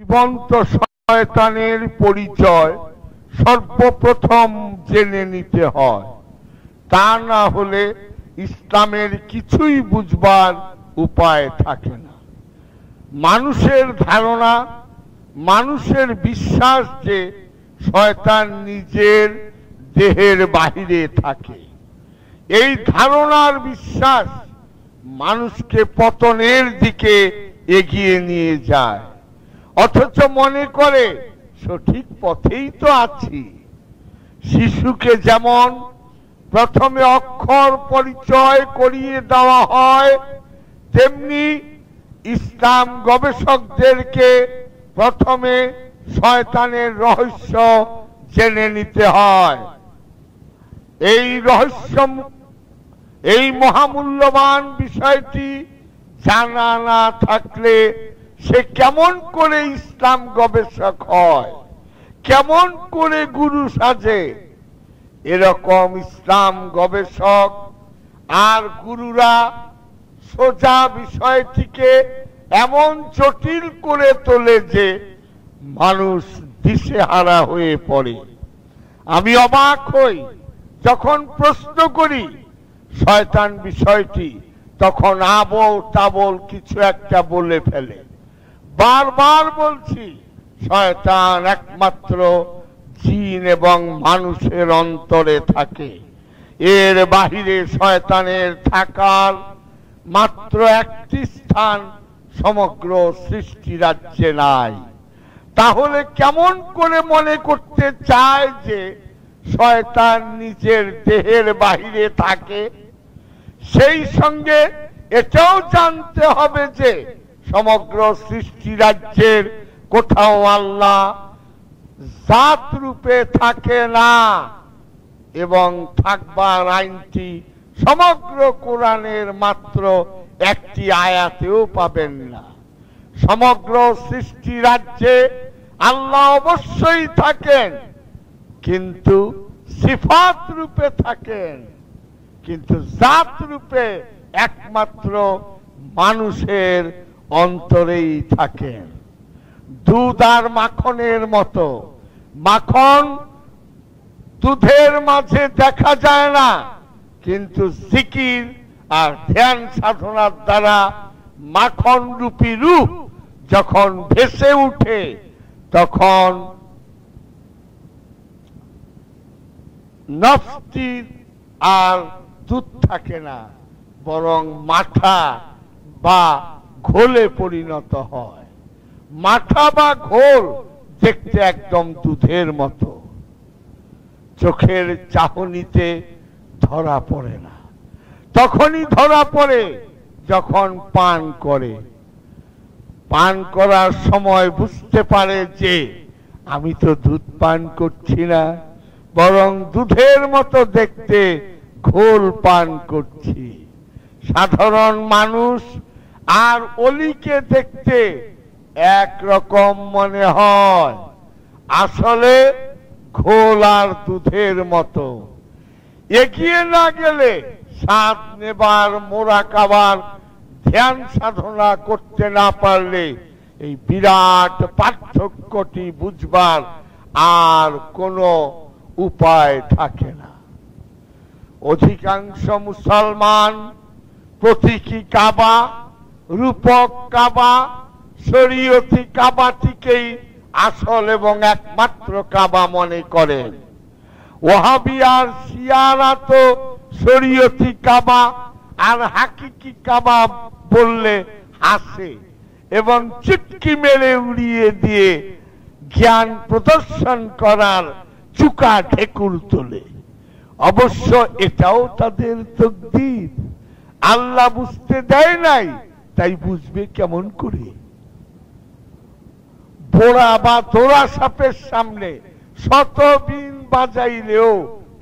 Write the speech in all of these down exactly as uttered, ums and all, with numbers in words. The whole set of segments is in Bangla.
जीवंत शयतानेर परिचय सर्वप्रथम जेने निते हय, ता ना होले इस्लामेर किछुई बुझबार उपाय थाके ना। मानुषेर धारणा मानुषेर विश्वास जे शयतान निजेर देहेर बाहिरे थाके, एई धारणार विश्वास मानुषके पतनेर दिके एगिये निये जाय, অথচ মনে করে সঠিক পথেই তো আছি। শিশুকে যেমন প্রথমে অক্ষর পরিচয় করিয়ে দেওয়া হয়, তেমনি ইসলাম গবেষকদেরকে প্রথমে শয়তানের রহস্য জেনে নিতে হয়। এই রহস্য এই মহামূল্যবান বিষয়টি জানা না থাকলে से केमन करे इस्लाम गवेषक हय, केमन करे गुरु साजे। एरकम इस्लाम गवेषक आर गुरुरा सोजा विषयटिके एमन जटिल करे तोले जे मानुष दिशेहारा हये पड़े। आमी अबाक हई जखन प्रश्न करी शयतान विषयटी, तखन आबल ताबल किछु एकटा बोले फेले। बार बार बोलছি শয়তান একমাত্র জিন এবং মানুষের অন্তরে থাকে, এর বাহিরে শয়তানের থাকার মাত্র একটি স্থান সমগ্র সৃষ্টি রাজ্যে নাই। তাহলে কেমন করে মনে করতে চায় যে শয়তান নিজের দেহের বাহিরে থাকে? সেই সঙ্গে এটাও জানতে হবে যে समग्र सृष्टि राज्य कोठाओ आल्लाह जात रूपे थाके ना, एवं थाकबार आईनटी समग्र कुरानेर मात्र एकटी आयातेओ पाबेन ना। समग्र सृष्टि राज्य आल्लाह अवश्यई थाकेन, किन्तु सिफात रूपे थाकेन, किन्तु जात रूपे एकमात्र मानुषेर অন্তরেই থাকেন। দুধ আর মাখনের মতো, মাখন দুধের মাঝে দেখা যায় না, কিন্তু জিকির আর ধ্যান সাধনার দ্বারা মাখন রূপী রূপ যখন ভেসে উঠে, তখন নফসটি আর দুধ থাকে না, বরং মাথা বা ঘোলে পরিণত হয়। মাথা বা ঘোল দেখতে একদম দুধের মতো, চোখের চাহনিতে ধরা পড়ে না, তখনই ধরা পড়ে যখন পান করে। পান করার সময় বুঝতে পারে যে আমি তো দুধ পান করছি না, বরং দুধের মতো দেখতে ঘোল পান করছি। সাধারণ মানুষ আর অলিকে দেখতে এক রকম মনে হয়, আসলে ঘোল আর দুধের মতো। এগিয়ে না গেলে, সাথ নেবার মোরা কাবার ধ্যান সাধনা করতে না পারলে এই বিরাট পার্থক্যটি বুঝবার আর কোনো উপায় থাকে না। অধিকাংশ মুসলমান প্রতীকী কাবা, রূপক কাবা, শরীয়তি কাবাটিকেই আসল এবং একমাত্র কাবা মনে করেন। ওয়াহাবি আর শিয়ারা তো শরীয়তি কাবা আর হাকিকি কাবা বললে হাসে এবং চুটকি মেরে উড়িয়ে দিয়ে জ্ঞান প্রদর্শন করার চুকা ঢেকুর তোলে। অবশ্য এটাও তাদের তকদির, আল্লাহ বুঝতে দেয় নাই, তাই বুঝবে কেমন করে? বোরা বা তোরা সাপের সামনে শত বিন বাজাইলেও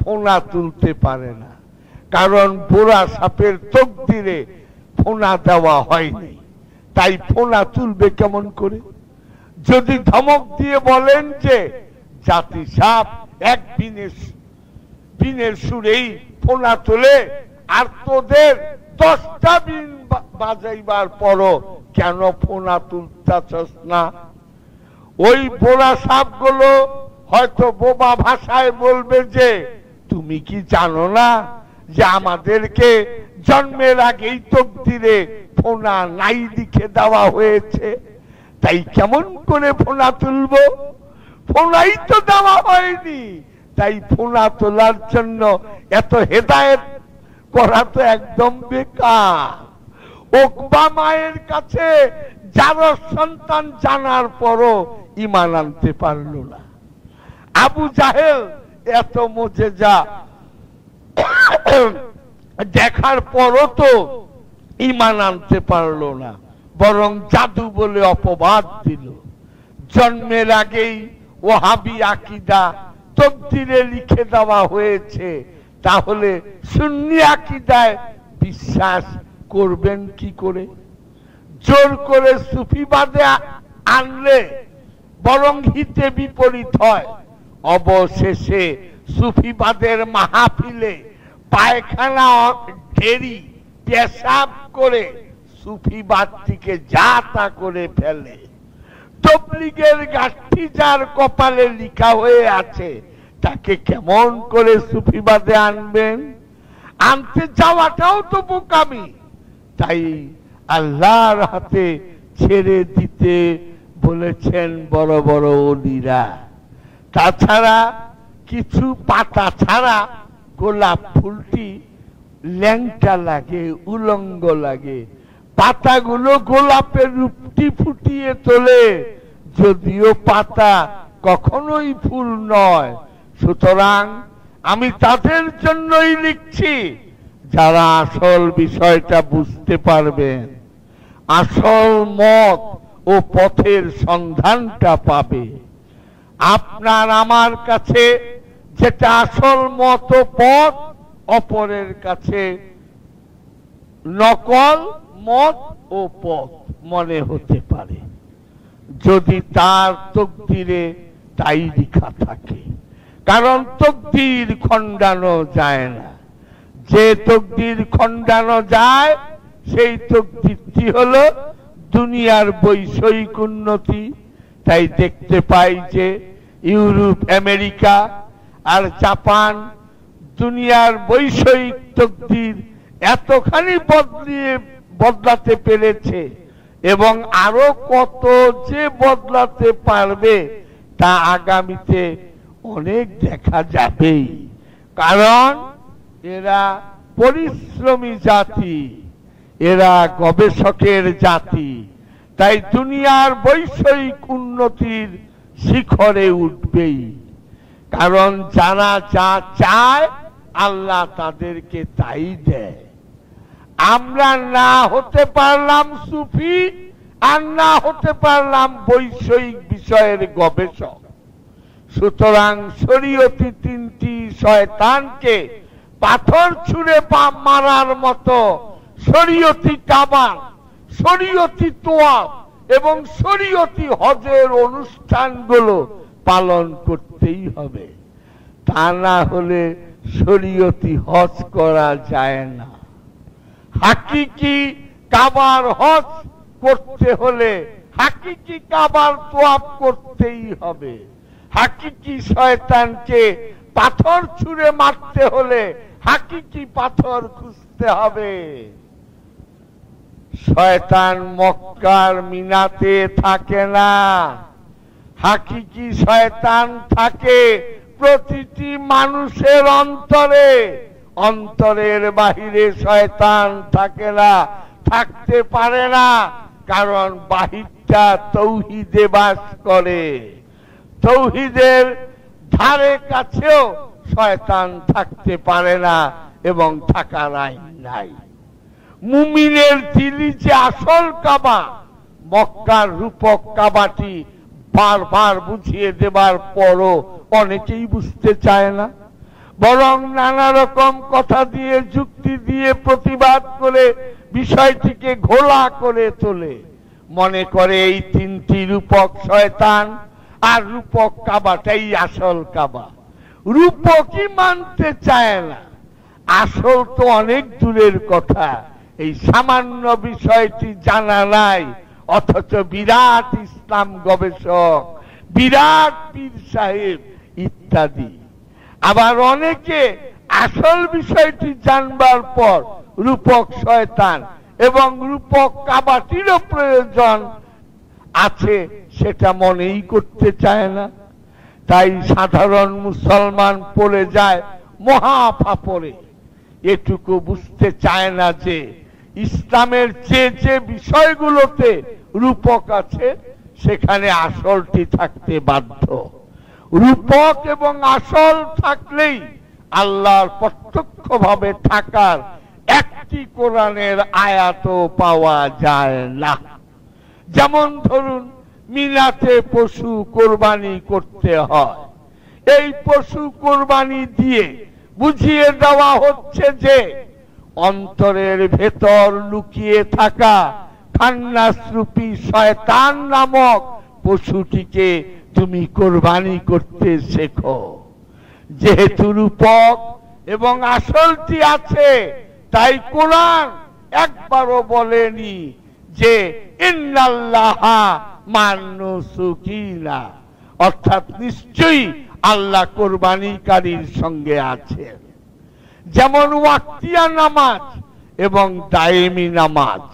ফোনা তুলতে পারে না, কারণ বোরা সাপের তকদিরে ফোনা দেওয়া হয়নি, তাই ফোনা তুলবে কেমন করে? যদি ধমক দিয়ে বলেন যে জাতি সাপ এক বিনের বিনের সুরেই ফোনা তোলে, আর তোদের দশটা বিন বাজাইবার পরও কেন ফোনা তুলতাছস না? ওই বোরা সাপগুলো হয়তো বোবা ভাষায় বলবে যে তুমি কি জানো না যে আমাদেরকে জন্মের আগেই তকদিরে ফোনা নাই লিখে দেওয়া হয়েছে, তাই কেমন করে ফোনা তুলবো? ফোনাই তো দেওয়া হয়নি, তাই ফোনা তোলার জন্য এত হেদায়েত করা তো একদম বেকার। ওকবা মায়ের কাছে যারা সন্তান জানার পরও ইমান আনতে পারল না। আবু জাহেল এত মুজিজা দেখার পরও তো ইমান আনতে পারল না, বরং জাদু বলে অপবাদ দিল। জন্মের আগেই ওহাবি আকীদা তকদিরে লিখে দেওয়া হয়েছে, তাহলে সুন্নি আকীদায় বিশ্বাস করবেন কি করে? জোর করে সুফিবাদে আনলে বরং হিতে বিপরীত হয়। অবশেষে সুফিবাদের মাহফিলে পায়খানা ঢেরি পেশাব করে সুফিবাদটিকে যা তা করে ফেলে। তবলিগের গাঠি যার কপালে লিখা হয়ে আছে তাকে কেমন করে সুফিবাদে আনবেন? আনতে যাওয়াটাও তো বোকামি। তাই আল্লাহর হাতে ছেড়ে দিতে বলেছেন বড় বড় ওলিরা। তাছাড়া কিছু পাতা ছাড়া গোলাপ ফুলটি ল্যাংটা লাগে, উলঙ্গ লাগে। পাতাগুলো গোলাপের রূপটি ফুটিয়ে তোলে, যদিও পাতা কখনোই ফুল নয়। সুতরাং আমি তাদের জন্যই লিখছি যারা আসল বিষয়টা বুঝতে পারবেন, আসল মত ও পথের সন্ধানটা পাবে। আপনার আমার কাছে যেটা আসল মত ও পথ, অপরের কাছে নকল মত ও পথ মনে হতে পারে, যদি তার তকদিরে তাই লেখা থাকে। কারণ তকদির খণ্ডানো যায় না। যে তকদির খণ্ডানো যায় সেই তকদিরটি হলো দুনিয়ার বৈষয়িক উন্নতি। তাই দেখতে পাই যে ইউরোপ, আমেরিকা আর জাপান দুনিয়ার বৈষয়িক তকদির এতখানি বদলিয়ে বদলাতে পেরেছে, এবং আরো কত যে বদলাতে পারবে তা আগামীতে অনেক দেখা যাবেই। কারণ এরা পরিশ্রমী জাতি, এরা গবেষকের জাতি। তাই দুনিয়ার বৈষয়িক উন্নতির শিখরে উঠবেই, কারণ যারা যা চায় আল্লাহ তাদেরকে তাই দেয়। আমরা না হতে পারলাম সুফি আর না হতে পারলাম বৈষয়িক বিষয়ের গবেষক। সুতরাং শরীয়তি তিনটি শয়তানকে পাথর ছুঁড়ে মারার মতো শরীয়তি কাবা, শরীয়তি তোয়াফ এবং শরীয়তি হজের অনুষ্ঠানগুলো পালন করতেই হবে। তা না হলে শরীয়তি হজ করা যায় না। হাকিকি কাবার হজ করতে হলে হাকিকি কাবার তোয়াফ করতেই হবে। হাকিকি শয়তানকে পাথর ছুঁড়ে মারতে হলে হাকিকি পাথর খুঁজতে হবে। শয়তান মক্কার মিনাতে থাকে না, হাকিকি শয়তান থাকে প্রতিটি মানুষের অন্তরে। অন্তরের বাহিরে শয়তান থাকে না, থাকতে পারে না, কারণ বাহিরটা তৌহিদে বাস করে। তৌহিদের ধারে কাছেও শয়তান থাকতে পারে না এবং থাকার আইন নাই। মুমিনের দিলি যে আসল কাবা, মক্কার রূপক কাবাটি বারবার বুঝিয়ে দেবার পরও অনেকেই বুঝতে চায় না, বরং নানা রকম কথা দিয়ে যুক্তি দিয়ে প্রতিবাদ করে বিষয়টিকে ঘোলা করে তোলে। মনে করে এই তিনটি রূপক শয়তান আর রূপক কাবাটাই আসল কাবা। রূপকই মানতে চায় না, আসল তো অনেক দূরের কথা। এই সামান্য বিষয়টি জানা নাই, অথচ বিরাট ইসলাম গবেষক, বিরাট পীর সাহেব ইত্যাদি। আবার অনেকে আসল বিষয়টি জানবার পর রূপক শয়তান এবং রূপক কাবাটিরও প্রয়োজন আছে সেটা মনেই করতে চায় না, তাই সাধারণ মুসলমান পড়ে যায় মহা ফাপড়ে। এটুকু বুঝতে চায় না যে ইসলামের যে যে বিষয়গুলোতে রূপক আছে সেখানে আসলটি থাকতে বাধ্য। রূপক এবং আসল থাকলেই আল্লাহর প্রত্যক্ষভাবে থাকার একটি কোরআনের আয়াত পাওয়া যায় না। যেমন ধরুন, মিনাতে পশু কোরবানি করতে হয়, এই পশু কোরবানি দিয়ে বুঝিয়ে দেওয়া হচ্ছে যে অন্তরের ভেতর লুকিয়ে থাকা খান্নাসরূপী শয়তান নামক পশুটিকে তুমি কোরবানি করতে শেখো। যেহেতু রূপক এবং আসলটি আছে, তাই কোরআন একবারও বলেনি যে ইন্নাল্লাহা মান্নুসুকিনা, অর্থাৎ নিশ্চয়ই আল্লাহ কোরবানিকারীর সঙ্গে আছেন। যেমন ওয়াক্তিয়া নামাজ এবং দায়েমি নামাজ।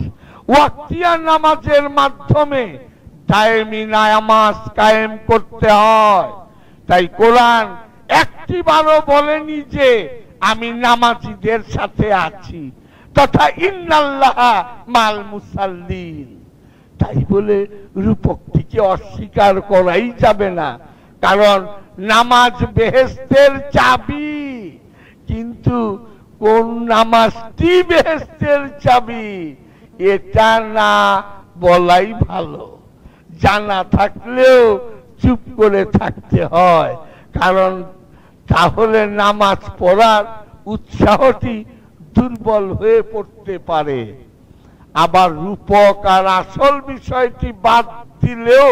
ওয়াক্তিয়া নামাজের মাধ্যমে দায়েমি নামাজ কায়েম করতে হয়, তাই কোরআন একটি বারও বলেনি যে আমি নামাজীদের সাথে আছি, তথা ইন্নাল্লাহা মাল মুসাল্লিন। তাই বলে রূপকটিকে অস্বীকার করাই যাবে না, কারণ নামাজ বেহেশতের চাবি। কিন্তু কোন নামাজটি বেহেশতের চাবি এটা না বলাই ভালো। জানা থাকলেও চুপ করে থাকতে হয়, কারণ তাহলে নামাজ পড়ার উৎসাহটি দুর্বল হয়ে পড়তে পারে। আবার রূপক আর আসল বিষয়টি বাদ দিলেও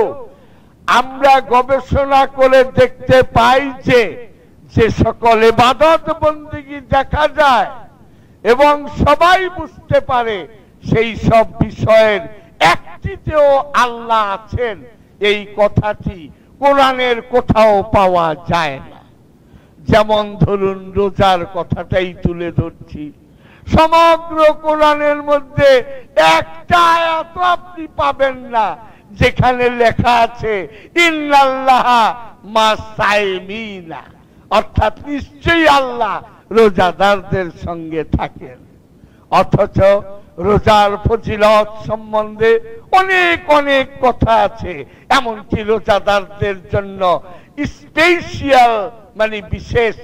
আমরা গবেষণা করে দেখতে পাই যে যে সকল ইবাদত বন্দেগী দেখা যায় এবং সবাই বুঝতে পারে, সেই সব বিষয়ের একটিতেও আল্লাহ আছেন এই কথাটি কোরআনের কোথাও পাওয়া যায় না। যেমন ধরুন, রোজার কথাটাই তুলে ধরছি। সমগ্র কোরআনের মধ্যে একটা আয়াত আপনি পাবেন না যেখানে লেখা আছে ইন্নাল্লাহা মাসাইমিনা, অর্থাৎ নিশ্চয়ই আল্লাহ রোজাদারদের সঙ্গে থাকেন। অথচ রোজার ফজিলত সম্বন্ধে অনেক অনেক কথা আছে, এমনকি রোজাদারদের জন্য স্পেশাল মানে বিশেষ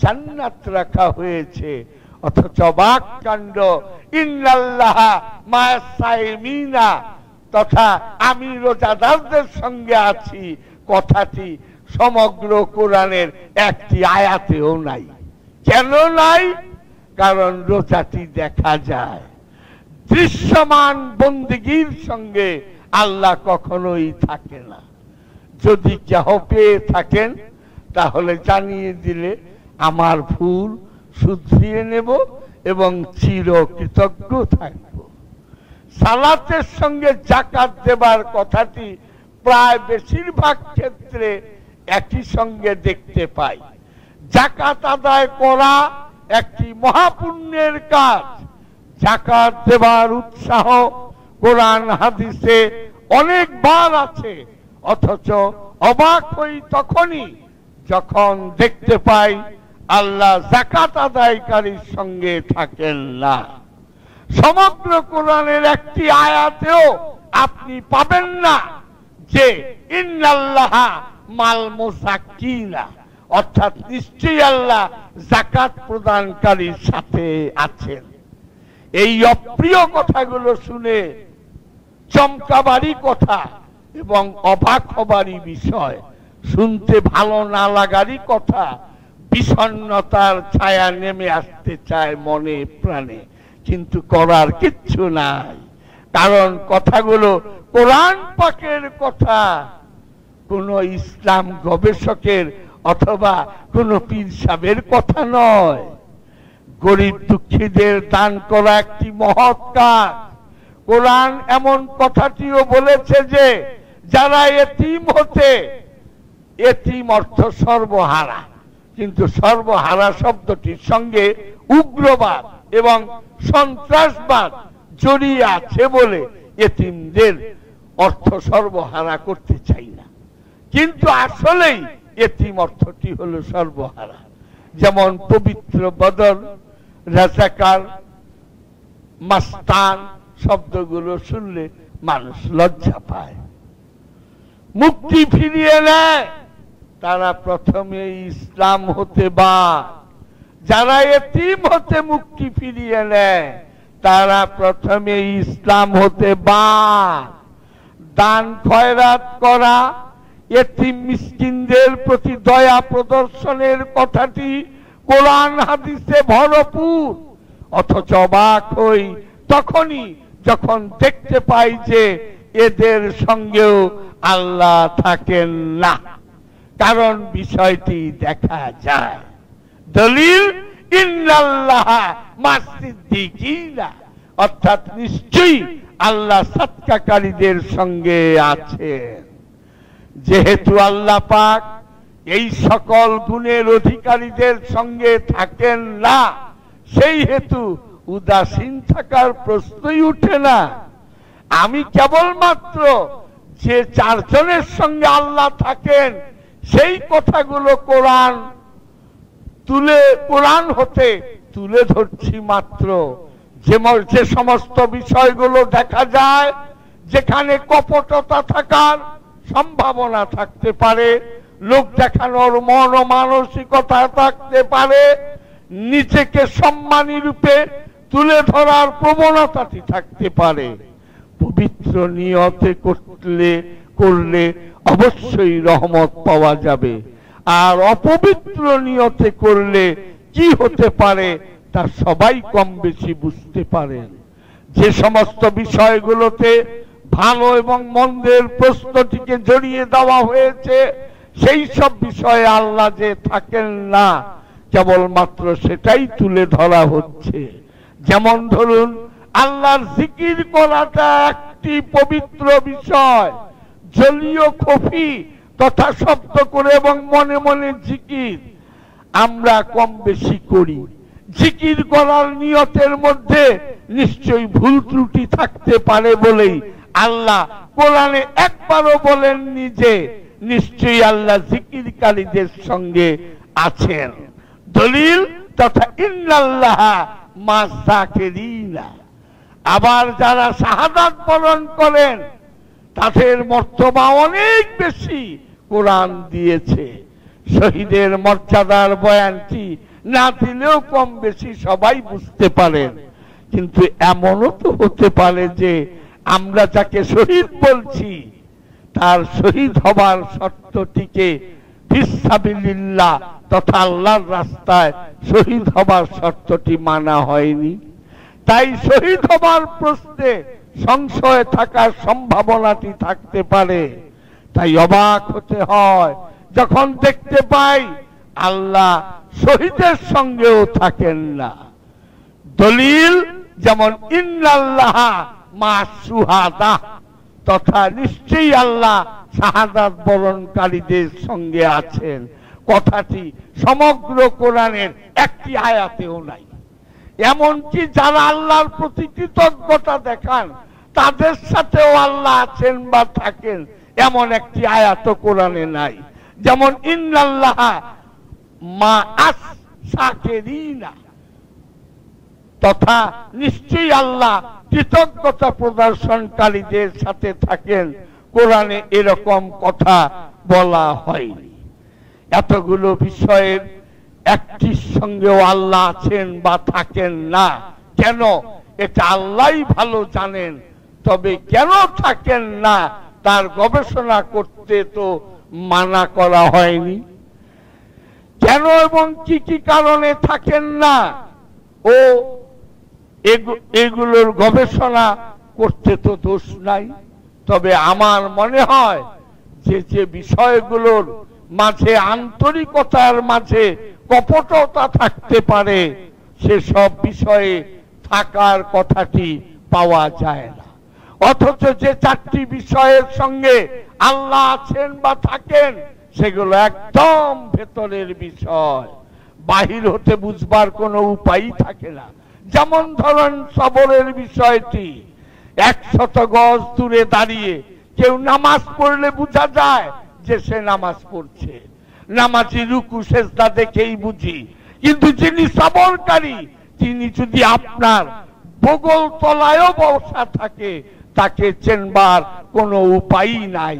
জান্নাত রাখা হয়েছে। অথচ অবাক কাণ্ড, ইন্নাল্লাহা মাসাইমিনা তথা আমি রোজাদারদের সঙ্গে আছি কথাটি সমগ্র কোরআনের একটি আয়াতেও নাই। কেন নাই? কারণ রোজাটি দেখা যায়, দৃশ্যমান বন্দেগীর সঙ্গে আল্লাহ কখনোই থাকে না। যদি কেহ পেয়ে থাকেন তাহলে জানিয়ে দিলে আমার ভুল শুধরিয়ে নেব এবং চিরকৃতজ্ঞ থাকব। সালাতের সঙ্গে যাকাত দেবার কথাটি প্রায় বেশিরভাগ ক্ষেত্রে একই সঙ্গে দেখতে পাই। যাকাত আদায় করা একটি মহাপুণ্যের কাজ। যাকাত দেবার উৎসাহ কোরআন হাদিসে অনেকবার আছে, অথচ অবাক হই তখনই যখন দেখতে পাই আল্লাহ যাকাত আদায়কারীর সঙ্গে থাকেন না। সমগ্র কোরআনের একটি আয়াতেও আপনি পাবেন না যে ইন্নাল্লাহা মাল মুযাক্কিনা, অর্থাৎ নিশ্চয়ই আল্লাহ যাকাত প্রদানকারীর সাথে আছেন। এই অপ্রিয় কথাগুলো শুনে চমকাবারই কথা এবং অবাক হবারই বিষয়, শুনতে ভালো না লাগারই কথা। বিষণ্ণতার ছায়া নেমে আসতে চায় মনে প্রাণে, কিন্তু করার কিচ্ছু নাই, কারণ কথাগুলো কোরআন পাকের কথা। কোনো ইসলাম গবেষকের অথবা কোনো পীর সাহেবের কথা নয়। গরিব দুঃখীদের দান করা একটি মহৎ কাজ। কোরআন এমন কথাটিও বলেছে যে যারা এতিম হতে एतिम अर्थ सर्वहारा, किन्तु सर्वहारा शब्दटिर संगे उग्रवाद एवं सन्त्रासबाद जड़िए आछे बोले एतिमदेर अर्थ सर्वहारा करते चाइ ना, किन्तु आसलेई एतिम अर्थटी हलो सर्वहारा। जेमन पवित्र बदर, रजाकार, मस्तान शब्दगुलो सुनले मानुष लज्जा पाय। मुक्ति फिरिए नेय तारा प्रथमे इस्लाम होते बाद, जारा एतिम होते मुक्ति फिरिए नेय तारा प्रथमे इस्लाम होते बाद। दान खयरात करा, एतिम मिस्किनदेर प्रति दया प्रदर्शनेर कथाटी कुरान हादिसे भरपूर। अथच अबाक हई तखनी जखन देखते पाई जे एदेर संगेओ आल्लाह थाकेन ना, कारण विषयटी देखा जाए। दलिल इन्नाल्लाह मासिद्दीकीन, अर्थात निश्चय आल्लाह सत्याकारीदेर संगे आछेन। जेहेतु आल्लाह पाक एई सकल गुणेर अधिकारीदेर संगे थाकेन ना, सेई हेतु उदासीन थाकार प्रश्नई उठे ना। आमी केवलमात्र जे चारजनेर संगे आल्लाह थाकेन सेई कथागुलो कुरान तुले कुरान होते तुले धरछि मात्र। जे समस्त विषयगुलो देखा जाए जेखाने कपटता थाकार सम्भावना थाकते पारे, लोक देखानोर मन मानसिकता थाकते पारे, निजेके सम्मानी रूपे तुले धरार प्रवणताटी थाकते पारे। पवित्र नियते करले करले अवश्यई रहमत पावा जाबे, आर अपवित्र नियते करले कि होते पारे ता सबाई कम बेशी बुझते पारेन। जे समस्त विषयगुलोते भालो एवं मंदेर प्रश्नटिके जड़िए देवा हयेछे सेई सब विषये आल्लाह जे थाकेन ना, केवलमात्र सेटाई तुले धरा हच्छे। जेमन धरुन आल्लाहर जिकिर कराटा एकटी पवित्र विषय, जलीय कफि तथा शब्द करे एवं मने मने जिकिर आमरा कम बेशी करी। जिकिर करार नियतेर मध्य निश्चय भूल त्रुटि थाकते पारे बोलेई आल्लाह कुराने एकबारो बोलेननि जे निश्चय आल्लाह जिकिरकारीदेर संगे आछेन। दलिल तथा इन्नाल्लाह माज़ाकिरीना। आबार जारा शाहादात बरण करेन तादेर मर्तबा अनेक बेशी कुरान दियेछे। शहीदेर मर्यादार बयानटी ना दिलेও कम बेशी सबाई बुझते पारेन, किन्तु एमनो तो होते पारे जे आमरा जाके शहीद बोलছি তার শহীদ হবার শর্তটিকে ফিসাবিলিল্লাহ তথা আল্লাহর রাস্তায় শহীদ হবার শর্তটি মানা হয়নি। তাই শহীদ হবার প্রশ্নে সংশয় থাকার সম্ভাবনাটি থাকতে পারে। তাই অবাক হতে হয় যখন দেখতে পাই আল্লাহ শহীদের সঙ্গেও থাকেন না। দলিল যেমন ইন্নাল্লাহ मासुहादा तथा निश्चय आल्लाह शाहादात बरणकारीदेर संगे आछेन कथाटी समग्र कुरानेर एकटी आयातेओ नाई। एमनकि जारा आल्लाहर प्रति कृतज्ञता देखान तादेर साथेओ आल्लाह आछेन बा थाकेन एमन एकटी आयातও कुराने नाई। जेमन इन्नाल्लाह मा'आस शाकिरीना तथा निश्चय आल्लाह कृतज्ञता प्रदर्शनकारीदेर साथे थाकेन कुराने एरकम कथा बला हयनि। एतगुलो विषयेर एकटिर संगेओ आल्लाह आछेन बा थाकेन ना केन एटा आल्लाहई भालो जानेन। तबे केन थाकेन ना तार गवेषणा करते तो माना करा हयनि। केन एबं कि कि कारणे थाकेन ना ओ एगुलोर गवेषणा करते तो दोष नाई। तबे आमार मने हय जे जे विषयगुलोर माझे आंतरिकतार माझे कपटता थाकते पारे से सब विषये थाकार कथाटी पावा जाय ना। अथच जे चारटी विषयेर संगे आल्लाह आछेन बा थाकेन সেগুলো একদম ভেতরের বিষয়, বাহির হতে বুঝবার কোনো উপায়ই থাকে না। যেমন ধরেন সবরের বিষয়টি, একশত গজ দূরে দাঁড়িয়ে কেউ নামাজ পড়লে বোঝা যায় যে সে নামাজ পড়ছে, নামাজি রুকু সেজদা দেখেই বুঝি। কিন্তু যিনি সবরকারী তিনি যদি আপনার বগল তলায়ও বসা থাকে তাকে চেনবার কোনো উপায়ই নাই,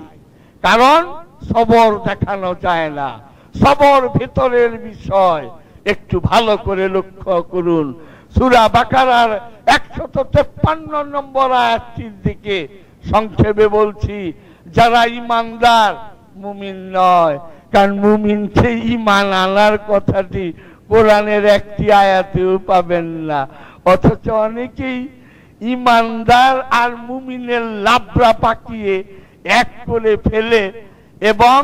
কারণ সবর দেখানো যায় না। সবর ভিতরের বিষয়, একটু ভালো করে লক্ষ্য করুন। সূরা বাকারার একশত তেপ্পান্ন নম্বর আয়াতটির দিকে সংক্ষেপে বলছি, যারা ইমানদার মুমিন নয়, কারণ মুমিনকে ইমান আনার কথাটি কোরআনের একটি আয়াতেও পাবেন না। অথচ অনেকেই ইমানদার আর মুমিনের লাবরা পাকিয়ে এক করে ফেলে এবং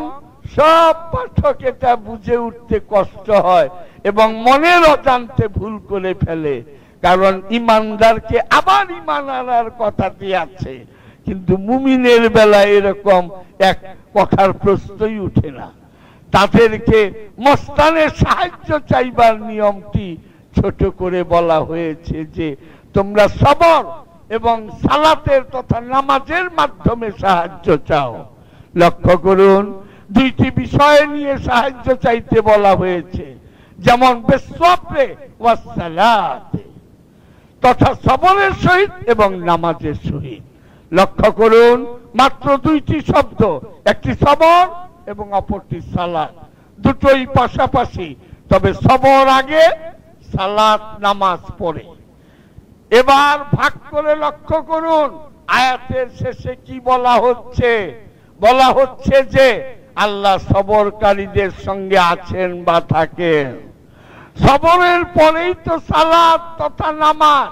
সব পাঠক এটা বুঝে উঠতে কষ্ট হয় এবং মনের অজান্তে ভুল করে ফেলে। কারণ ইমানদারকে আবার ইমান আনার কথাটি আছে, কিন্তু মুমিনের বেলায় এরকম এক কথার প্রশ্নই উঠে না। তাদেরকে মস্তানের সাহায্য চাইবার নিয়মটি ছোট করে বলা হয়েছে যে তোমরা সবর এবং সালাতের তথা নামাজের মাধ্যমে সাহায্য চাও। লক্ষ্য করুন, দুইটি বিষয় নিয়ে সাহায্য চাইতে বলা হয়েছে, যেমন বিসসবরে ওয়াস সালাতে, তথা সবরের সহিত এবং নামাজের সহিত। লক্ষ্য করুন, মাত্র দুইটি শব্দ, একটি সবর এবং অপরটি সালাত, দুটোই পাশাপাশি। তবে সবর আগে, সালাত নামাজ পড়ে। এবার ভাগ করে লক্ষ্য করুন আয়াতের শেষে কি বলা হচ্ছে। বলা হচ্ছে যে আল্লাহ সবরকারীদের সঙ্গে আছেন বা থাকেন। সবরের পরেই তো সালাত তথা নামাজ,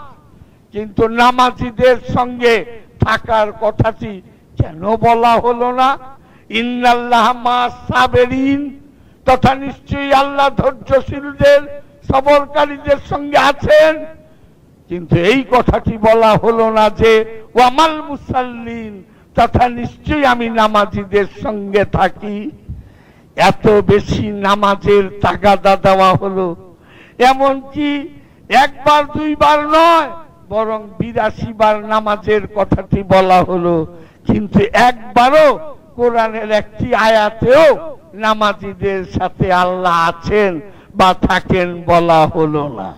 কিন্তু নামাজীদের সঙ্গে থাকার কথাটি কেন বলা হলো না? ইন্নাল্লাহ মা'আস সাবিরিন, তথা নিশ্চয়ই আল্লাহ ধৈর্যশীলদের সবরকারীদের সঙ্গে আছেন। কিন্তু এই কথাটি বলা হলো না যে ওয়ামাল মুসাল্লিন, তথা নিশ্চয়ই আমি নামাজীদের সঙ্গে থাকি। এত বেশি নামাজের তাগাদা দেওয়া হলো, এমনকি একবার দুইবার নয় বরং বিরাশি বার নামাজের কথাটি বলা হলো, কিন্তু একবারও কোরআনের একটি আয়াতেও নামাজীদের সাথে আল্লাহ আছেন বা থাকেন বলা হলো না।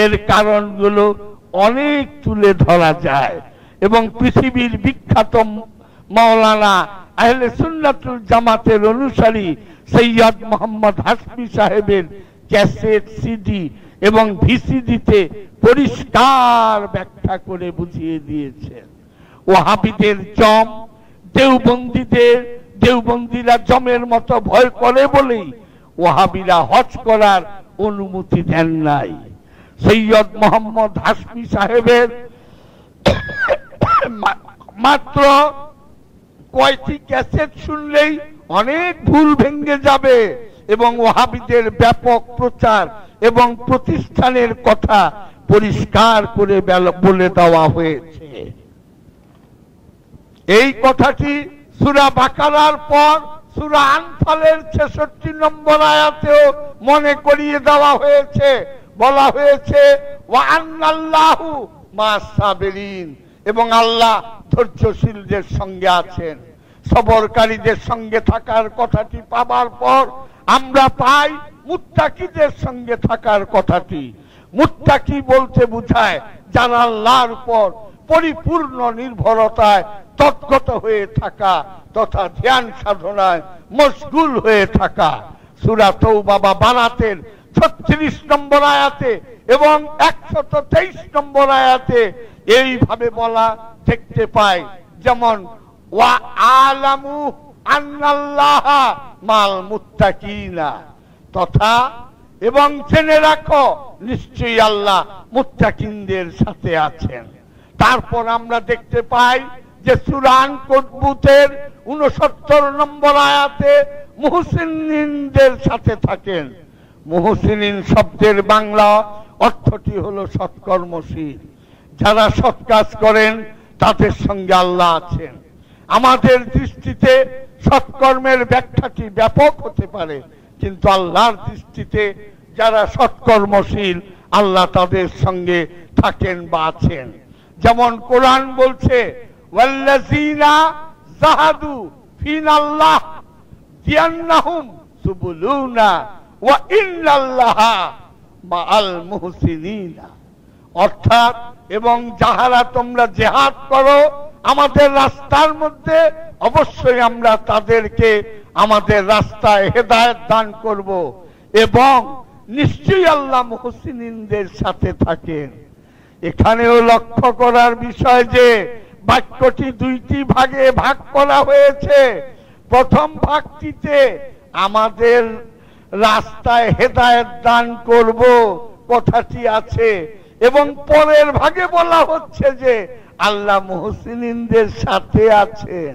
এর কারণগুলো অনেক তুলে ধরা যায় এবং পৃথিবীর বিখ্যাত মাওলানা আহলে সুন্নাতুল জামাতের অনুসারী সৈয়দ মোহাম্মদ হাশমি সাহেবের ক্যাসেট, সিডি এবং ভিসিডিতে পরিষ্কার ব্যাখ্যা করে বুঝিয়ে দিয়েছেন। ওয়াহাবিদের জম, দেওবন্দীদের দেওবন্দীরা জমের মতো ভয় করে বলেই ওয়াহাবিরা হজ করার অনুমতি দেন নাই। সৈয়দ মোহাম্মদ হাশমি সাহেবের মাত্র কয়টি ক্যাসেট শুনলেই অনেক ভুল ভেঙে যাবে এবং ওয়াহাবিদের ব্যাপক প্রচার এবং প্রতিষ্ঠানের কথা পরিষ্কার করে বলে দেওয়া হয়েছে। এই কথাটি সূরা বাকারার পর সূরা আনফালের ছেষট্টি নম্বর আয়াতেও মনে করিয়ে দেওয়া হয়েছে। বলা হয়েছে ওয়া আন্নাল্লাহু মা'আস সাবিরিন, এবং আল্লাহ ধৈর্যশীলদের সঙ্গে আছেন। সবরকারীদের সঙ্গে থাকার কথাটি পাবার পর আমরা পাই মুত্তাকিদের সঙ্গে থাকার কথাটি। মুত্তাকি বলতে বোঝায় যারা আল্লাহর উপর পরিপূর্ণ নির্ভরতায় তৎগত হয়ে থাকা তথা ধ্যান সাধনায় মশগুল হয়ে থাকা। সূরা তওবা বা বারাতের ছত্রিশ নম্বর আয়াতে এবং একশত তেইশ নম্বর আয়াতে এইভাবে বলা দেখতে পাই, যেমন ওয়া আলামু আন্নাল্লাহা মাল মুত্তাকিনা, তথা এবং জেনে রাখো নিশ্চয়ই আল্লাহ মুত্তাকিনদের সাথে আছেন। তারপর আমরা দেখতে পাই যে সূরা আনকাবুতের উনসত্তর নম্বর আয়াতে মুহসিনদের সাথে থাকেন। মুহসিনিন শব্দের বাংলা অর্থটি হলো সৎকর্মশীল। যারা সৎ কাজ করেন তাদের সঙ্গে আল্লাহ আছেন। आमादेर दृष्टिते सत्कर्मेर व्याख्याटी व्यापक होते पारे किन्तु आल्लाहर दृष्टिते जारा सत्कर्मशील आल्लाह तादेर संगे थाकेन बा आछेन। जेमन कुरान बोलछे वल्लाजीना जाहादू फिनाल्लाह दियान्नाहुम सुबुलुना वा इन्नाल्लाहा मा'आल मुहसिनीना अर्थात एवं जाहारा तोमरा जिहाद करो आमादेर रास्तार मध्य अवश्य आमरा तादेरके आमादेर रास्ताय हेदायत दान करबो एवं निश्चय आल्लाह मुहसिनीनदेर साथे थाकेन। एखानेओ लक्ष्य करार विषय जे वाक्यटी दुइटी भागे भाग करा हयेछे। प्रथम भागटीते आमादेर रास्ताय हेदायत दान करबो कथाटी आछे एवं परेर भागे बोला होच्छे जे आल्लाह मुहसिनीनदेर साथे आछेन।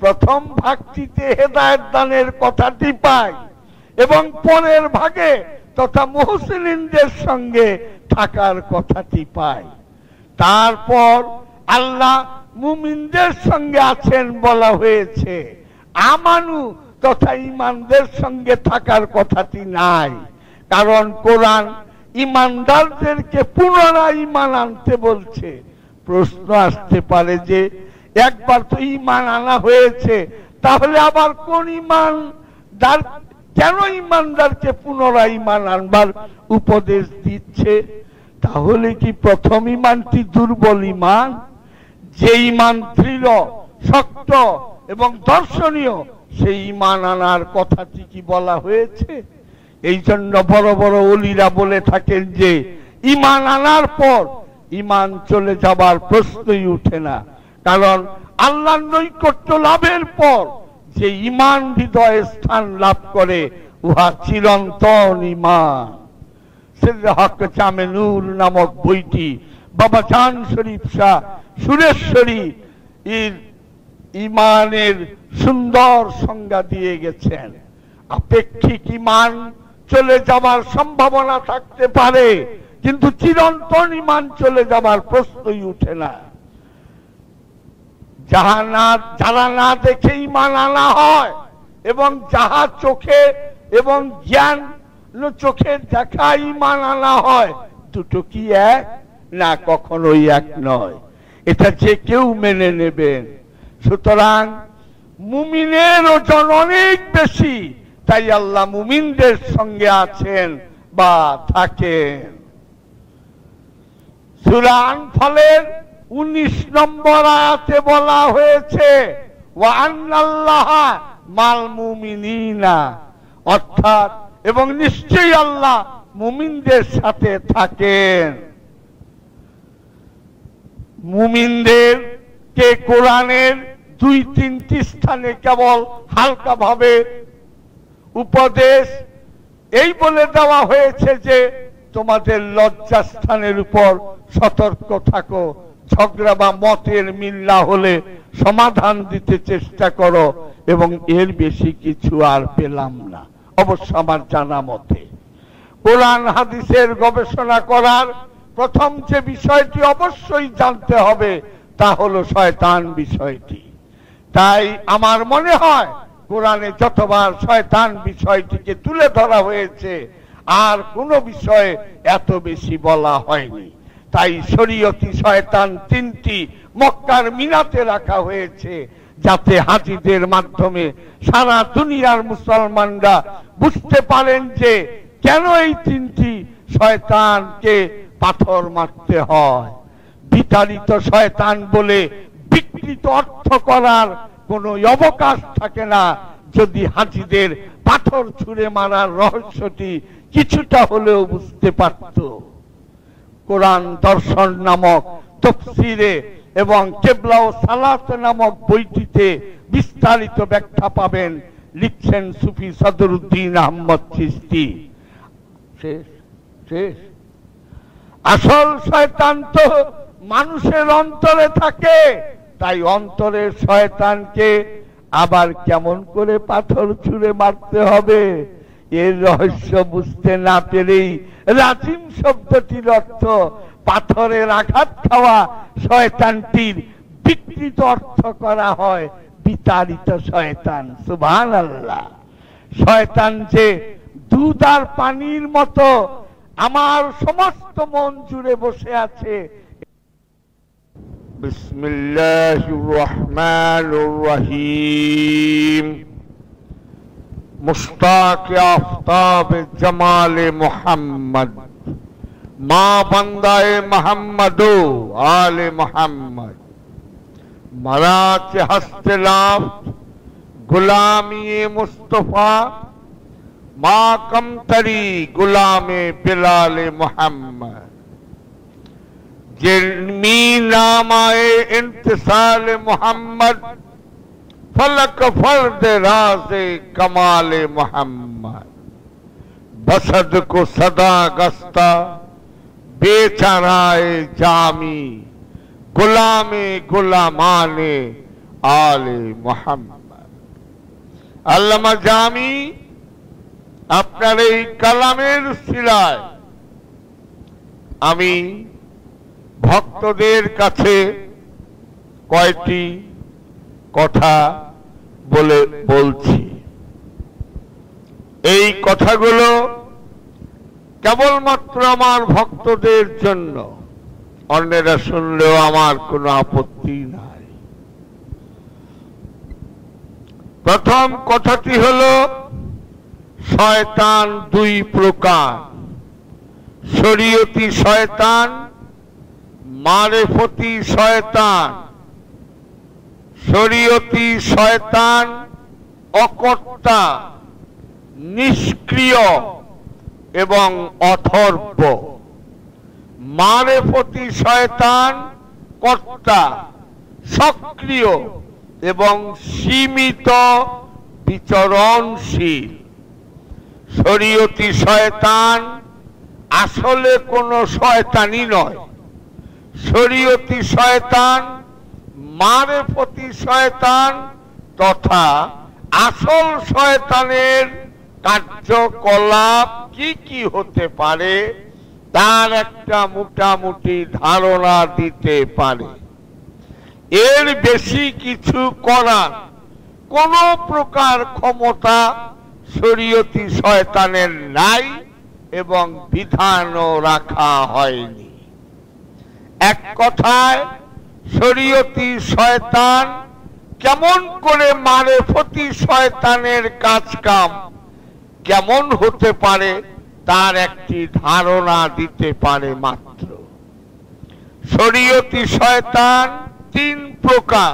प्रथम भागटीते हेदायत दानेर कथाटी पाई एवं परेर भागे तथा मुहसिनीनदेर संगे थाकार कथाटी पाई। तारपर आल्लाह मुमिनदेर संगे आछेन बोला हयेछे आमानु तथा ईमानदेर संगे थाकार कथाटी नाई कारण कुरान ईमानदारदेरके पुनराय ईमान आनते बोलछे। प्रश्न आसते पारे जे एकबार तो ईमान आना हयेछे ताहले आबार कोन ईमानदार केन ईमानदारके पुनराय ईमान आनबार उपदेश दिच्छे? ताहले कि प्रथम ईमानटी दुर्बल ईमान जे ईमान दृढ़ शक्त एवं दर्शनीय सेई ईमान आनार कथाटी कि बला हयेछे? एइजन्य बड़ बड़ ओलिरा बोले थाकेन जे ईमान आनार पर ईमान चले जाबार प्रश्नई उठे ना कारण आल्लाहर नैकट्य लाभेर पर जे ईमान हृदये स्थान लाभ करे उहा चिरंतन ईमान। सिर्रे हक जामे नूर नामक बईटी बाबा जान शरीफ शाह सुरेश्वरी ईमानेर सुंदर संज्ञा दिए गेছেন। अपेक्षिक ईमान चले जाबार सम्भावना थाकते पारे किन्तु चिरंतन ईमान चले जाबार प्रश्नई उठे ना। जाहा ना जारा ना देखे ईमान आना हय एवं जाहा चोखे एवं ज्ञान न चोखे देखा ईमान आना हय दुटो कि एक ना कखनोई एक नय एटा जे केउ मेने नेबेन। सुतरां मुमिनेर ओजन अनेक बेशी ताई आल्लाह मुमिनदेर संगे आছেন বা থাকেন। সূরা আনফালের उन्नीस নম্বর আয়াতে বলা হয়েছে ওয়া আন্নাল্লাহা মাল মুমিনিনা অর্থাৎ এবং নিশ্চয়ই আল্লাহ মুমিনদের সাথে থাকেন। মুমিনদের কে কোরআনের দুই তিনটি স্থানে কেবল হালকা ভাবে उपदेश এই বলে দেওয়া হয়েছে যে তোমাদের লজ্জা স্থানের উপর সতর্ক থাকো ঝগড়া বা মতের মিল না হলে সমাধান দিতে চেষ্টা করো এবং এর বেশি কিছু আর পেলাম না। অবশ্য আমার জানা মতে কোরআন হাদিসের গবেষণা করার প্রথম যে বিষয়টি অবশ্যই জানতে হবে তা হলো শয়তান বিষয়টি। তাই আমার মনে হয় কোরআনে যতবার শয়তান বিষয়টিকে তুলে ধরা হয়েছে আর কোনো বিষয়ে এত বেশি বলা হয়নি। তাই শরীয়তি শয়তান তিনটি মক্কার মিনাতে রাখা হয়েছে যাতে হাজীদের মাধ্যমে সারা দুনিয়ার মুসলমানরা বুঝতে পারেন যে কেন এই তিনটি শয়তানকে পাথর মারতে হয়। বিতাড়িত শয়তান বলে বিকৃত অর্থ করার কোনো অবকাশ থাকে না যদি হাজীদের পাথর ছুঁড়ে মারার রহস্যটি কিছুটা হলেও বুঝতে পারত। কোরআন দর্শন নামক তাফসীরে এবং কিবলা ও সালাত নামক বইটিতে বিস্তারিত ব্যাখ্যা পাবেন। লিখছেন সুফি সদরুদ্দিন আহমদ চিশতি। শেষ শেষ আসল শয়তান তো মানুষের অন্তরে থাকে। তাই অন্তরের শয়তানকে আবার কেমন করে পাথর ছুঁড়ে মারতে হবে এর রহস্য বুঝতে না পেরেই রাজিম শব্দটির অর্থ পাথরের আঘাত খাওয়া শয়তানটির বিকৃত অর্থ করা হয় বিতাড়িত শয়তান। সুবহানাল্লাহ। শয়তান যে দুধ আর পানির মতো আমার সমস্ত মন জুড়ে বসে আছে। বিসমিল্লাহির রহমানির রহিম। मुश्ताक़ आफ़ताब जमाल मोहम्मद माँ बंदाए मोहम्मदो आल मोहम्मद मराच हस्तलाफ गुलामी मुस्तफ़ा माँ कमतरी गुलाम बिलाल मोहम्मद जिलमी नामाए इंतसाल मोहम्मद फलक फर्द राज़े कमाल मोहम्मद बसद को सदा गस्ता बेचराए जामी गुलामे गुलामाने आल मोहम्मद। अल्लामा जामी अपनार এই কালামের শিলায় আমি ভক্তদের কাছে কয়টি কথা বলে বলছি। এই কথাগুলো কেবলমাত্র আমার ভক্তদের জন্য, অন্যরা শুনলেও আমার কোনো আপত্তি নাই। প্রথম কথাটি হলো, শয়তান দুই প্রকার, শরীয়তি শয়তান, মারেফতি শয়তান। শরীয়তি শয়তান অকর্তা, নিষ্ক্রিয় এবং অথর্ব। মারেফতি শয়তান কর্তা, সক্রিয় এবং সীমিত বিচরণশীল। শরীয়তি শয়তান আসলে কোনো শয়তানই নয়। শরীয়তি শয়তান মারেফতি শয়তান তথা আসল শয়তানের কার্যকলাপ কি কি হতে পারে তার একটা মোটামুটি ধারণা দিতে পারে। এর বেশি কিছু করার কোন প্রকার ক্ষমতা শরীয়তি শয়তানের নাই এবং বিধানও রাখা হয়নি। এক কথায় শরীয়তি শয়তান কেমন করে মারেফতি শয়তানের কাজ কাম কেমন হতে পারে তার একটি ধারণা দিতে পারে মাত্র। শরীয়তি শয়তান তিন প্রকার,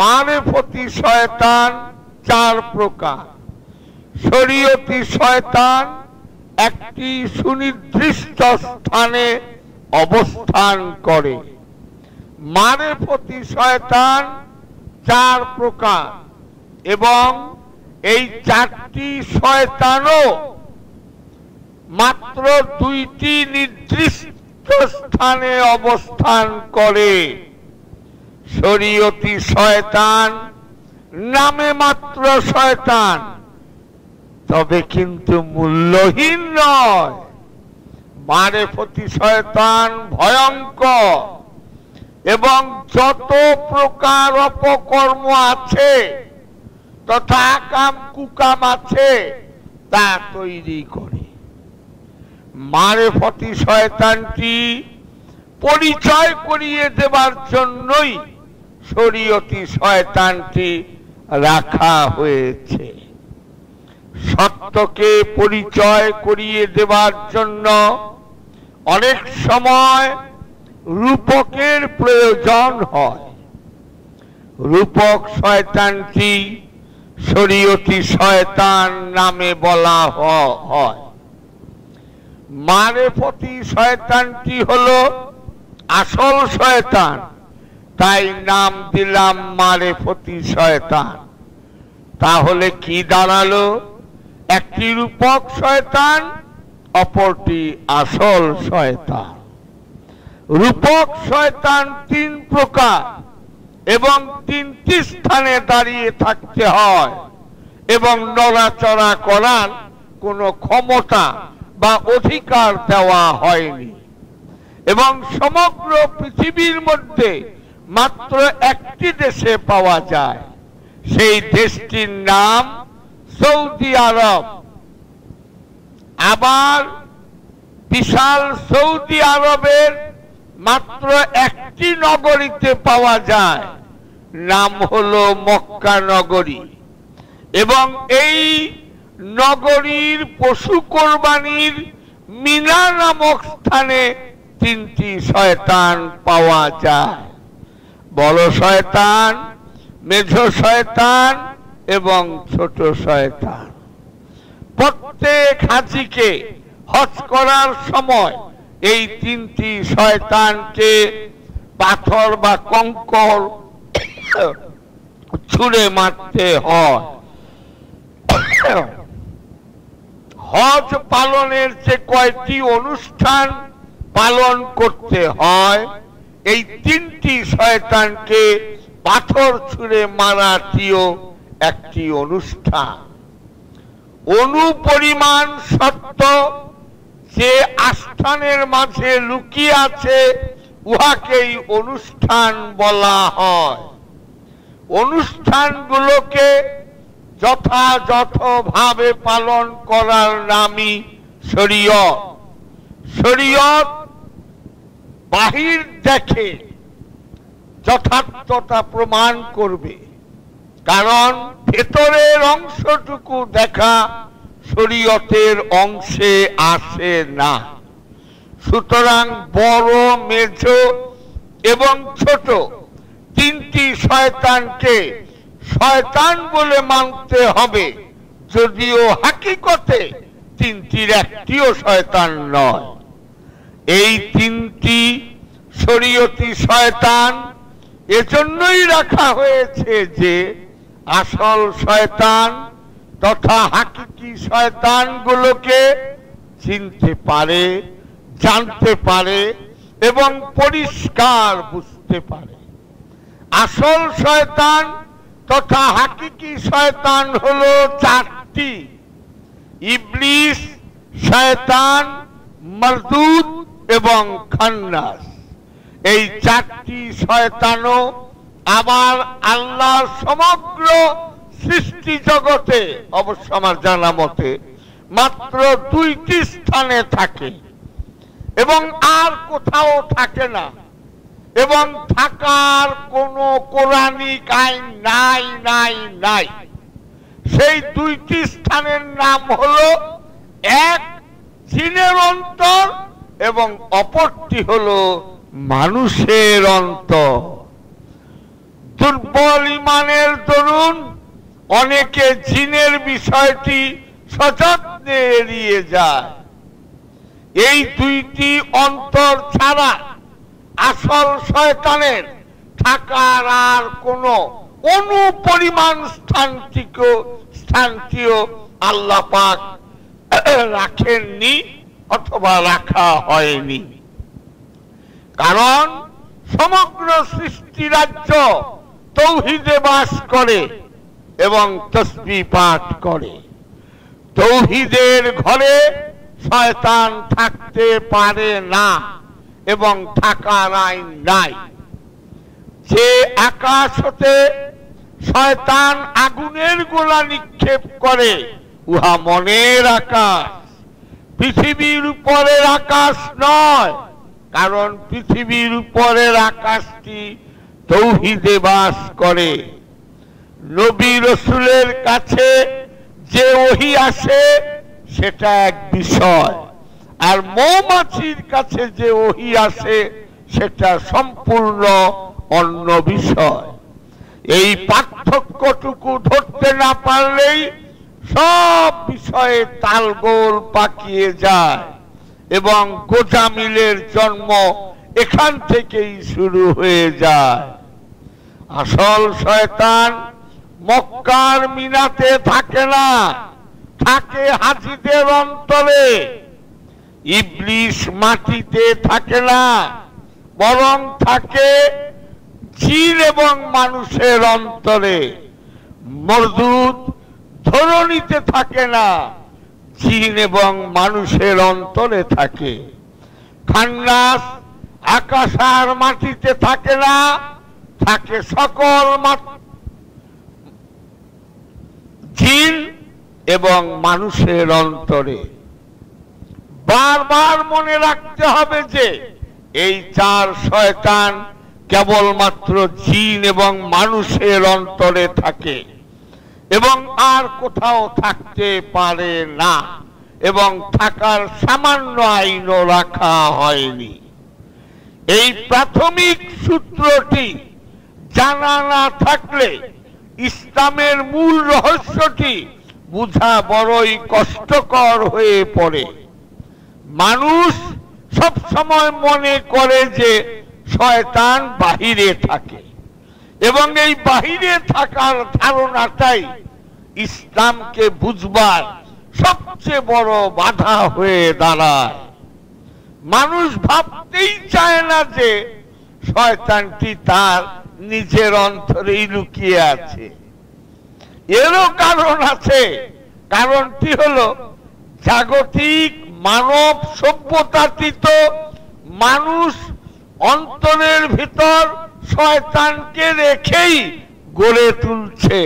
মারেফতি শয়তান চার প্রকার। শরীয়তি শয়তান একটি সুনির্দিষ্ট স্থানে অবস্থান করে। মারেফতি শয়তান চার প্রকার এবং এই চারটি শয়তানও মাত্র দুইটি নির্দিষ্ট স্থানে অবস্থান করে। শরীয়তি শয়তান নামে মাত্র শয়তান, তবে কিন্তু মূল্যহীন নয়। মারেফতি শয়তান ভয়ঙ্কর এবং যত প্রকার অপকর্ম আছে তথা কাম কুকাম আছে তা তৈরি করে। মারেফতি শয়তানটি পরিচয় করিয়ে দেবার জন্যই শরীয়তি শয়তানটি রাখা হয়েছে। সত্যকে পরিচয় করিয়ে দেবার জন্য অনেক সময় রূপকের প্রয়োজন হয়। রূপক শয়তানটি শরীয়তি শয়তান নামে বলা হয়। মারেফতি শয়তানটি হলো আসল শয়তান, তাই নাম দিলাম মারেফতি শয়তান। তাহলে কি দাঁড়ালো? একটি রূপক শয়তান, অপরটি আসল শয়তান। রূপক শয়তান তিন প্রকার এবং তিনটি স্থানে দাঁড়িয়ে থাকতে হয় এবং নড়াচড়া করার কোনো ক্ষমতা বা অধিকার দেওয়া হয়নি। এবং সমগ্র পৃথিবীর মধ্যে मात्र एकटी देशे पावा जाए सेई देशटीर नाम सऊदी आरब। आबार विशाल सऊदी आरबेर मात्र एकटी नगरीते पावा जाए नाम हलो मक्का नगरी एवं एई नगरीर पशु कुरबानीर मिना नामक स्थाने तीनटी शयतान पावा जाए बड़ो शयतान मेझो शयतान एवं छोट शयतान। प्रत्येक हाजी के हज करार समय एई तीनटी शयतान के पाथर बा कंकड़ छुड़े मारते हय। हज पालनेर जे कयटी अनुष्ठान पालन करते हय एई तीनटी शयतान के पाथर छुड़े माराटिओ एकटी अनुष्ठान। अनुपरिमाण सत्य जे आस्थानेर माझे लुकिये आछे उहाकेई अनुष्ठान बला हय। अनुष्ठानगुलोके यथायथभावे पालन करार नामई शरियत। शरियत बाहिर देखे यथार्थता प्रमाण करबे कारण भेतरेर अंशटुकु देखा शरियतेर अंशे आसे ना। सुतरां बड़ो मेझो एवं छोट तीनटी शयतानके शयतान बोले मानते हबे यदिओ हकीकते तीनटिर एकटिओ शयतान नय। এই তিনটি শরীয়তি শয়তান এজন্যই রাখা হয়েছে যে আসল শয়তান তথা হাকিকি শয়তানগুলোকে চিনতে পারে জানতে পারে এবং পরিষ্কার বুঝতে পারে। আসল শয়তান তথা হাকিকি শয়তান হলো চারটি ইবলিস শয়তান মরদুদ এবং খান্নাস। এই চারটি শয়তানও আবার আল্লাহর সমগ্র সৃষ্টি জগতে অবশ্য আমার জানা মতে মাত্র দুইটি স্থানে থাকে এবং আর কোথাও থাকে না এবং থাকার কোনো কোরআনিক আইন নাই নাই নাই। সেই দুইটি স্থানের নাম হলো এক জিনের অন্তর এবং অপরটি হলো মানুষের অন্তর। দুর্বল ইমানের দরুন অনেকে জিনের বিষয়টি সযত্নে এড়িয়ে যায়। এই দুইটি অন্তর ছাড়া আসল শয়তানের থাকার আর কোনো অনুপরিমাণ স্থানটিকে স্থানটিও আল্লাহ পাক রাখেননি অথবা রাখা হয়নি কারণ সমগ্র সৃষ্টি রাজ্য তৌহিদে বাস করে এবং তসবিহ পাঠ করে। তৌহিদের ঘরে শয়তান থাকতে পারে না এবং থাকার আইন নাই। যে আকাশ হতে শয়তান আগুনের গোলা নিক্ষেপ করে উহা মনের আকাশ পৃথিবীর উপরের আকাশ নয় কারণ পৃথিবীর উপরের আকাশটি তৌহিদে বাস করে। নবী রসুলের কাছে যে ওহী আসে সেটা এক বিষয় আর মৌমাছির কাছে যে ওহী আসে সেটা সম্পূর্ণ অন্য বিষয়। এই পার্থক্যটুকু ধরতে না পারলেই সব বিষয়ে তালগোল পাকিয়ে যায় এবং গোজামিলের জন্ম এখান থেকেই শুরু হয়ে যায়। আসল শয়তান মক্কার মিনাতে থাকে না, থাকে হাজিদের অন্তরে। ইবলিস মাটিতে থাকে না বরং থাকে জিন এবং মানুষের অন্তরে। মরদুদ ধরণীতে থাকে না, জিন এবং মানুষের অন্তরে থাকে। খান্নাস আকাশ আর মাটিতে থাকে না थाके सकल जीव एवं मानुषेर अंतरे बार बार मने रखते हबे जे एई चार शयतान केवल मात्र जीव एवं मानुषेर अंतरे थाके एवं आर कोथाओ थाकते पारे ना एवं थाकार सामान्य आईनो रखा हयनि। एई प्राथमिक सूत्रटी जाना ना थाकले इस्लामेर मूल रहस्यटी बुझा बड़ोई कष्टकर हये पड़े। मानुष सब समय मने करे जे शयतान बाहिरे थाके एवं एई बाहिरे थाकार धारणाटाई इस्लाम के बुझबार सबचेये बड़ बाधा हये दाड़ाय। मानुष भावतेई चाय ना जे शयतानटी तार निजेर अंतरेई लुकिये आछे। एरो कारण आछे, कारणटी हलो जागतिक मानव सभ्यताटी तो मानुष अंतरेर भितर शयतानके रेखेई गड़े तुलछे।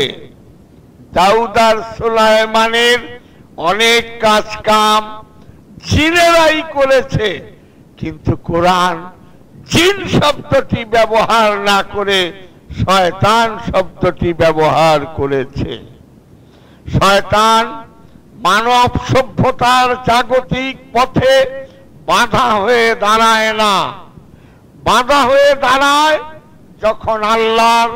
दाऊद आर सुलाइमानेर अनेक काज काम जिनेराई करेछे, किन्तु कुरान जिन शब्दटी व्यवहार ना करे शयतान शब्दटी व्यवहार करेछे। शयतान मानव सभ्यतार जागतिक पथे बाधा हये दाड़ाय ना। बाधा हये दाड़ाय जखन आल्लाहर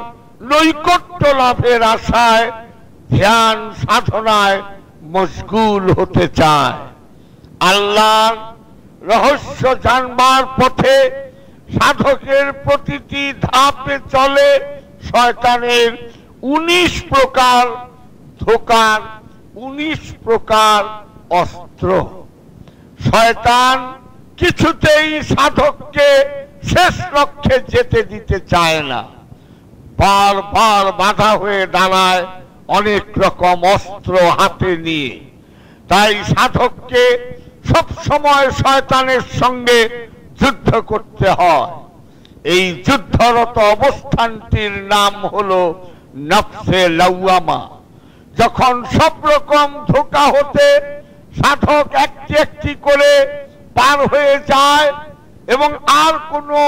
नैकट्य लाभेर आशाय ध्यान साधनाय मशगुल होते चाय। आल्लाहर रहस्य जानबार पथे साधकेर प्रतिटी धापे चले शयतानेर उन्नीस प्रकार धोकार उन्नीस प्रकार अस्त्र। शयतान किछुतेई साधकके शेष लक्ष्ये जेते दिते चाय ना। बार बार बाधा हये दाड़ाय अनेक रकम अस्त्र हाथे निये। ताई साधकके सब समय शयतानेर संगे युद्ध करते हैं। एई युद्धरत अवस्थानटीर नाम हलो नफ्से लाउआमा। जखन सब रकम धोखा होते साधक एकटी एकटी करे पार हये जाय एवं आर कोनो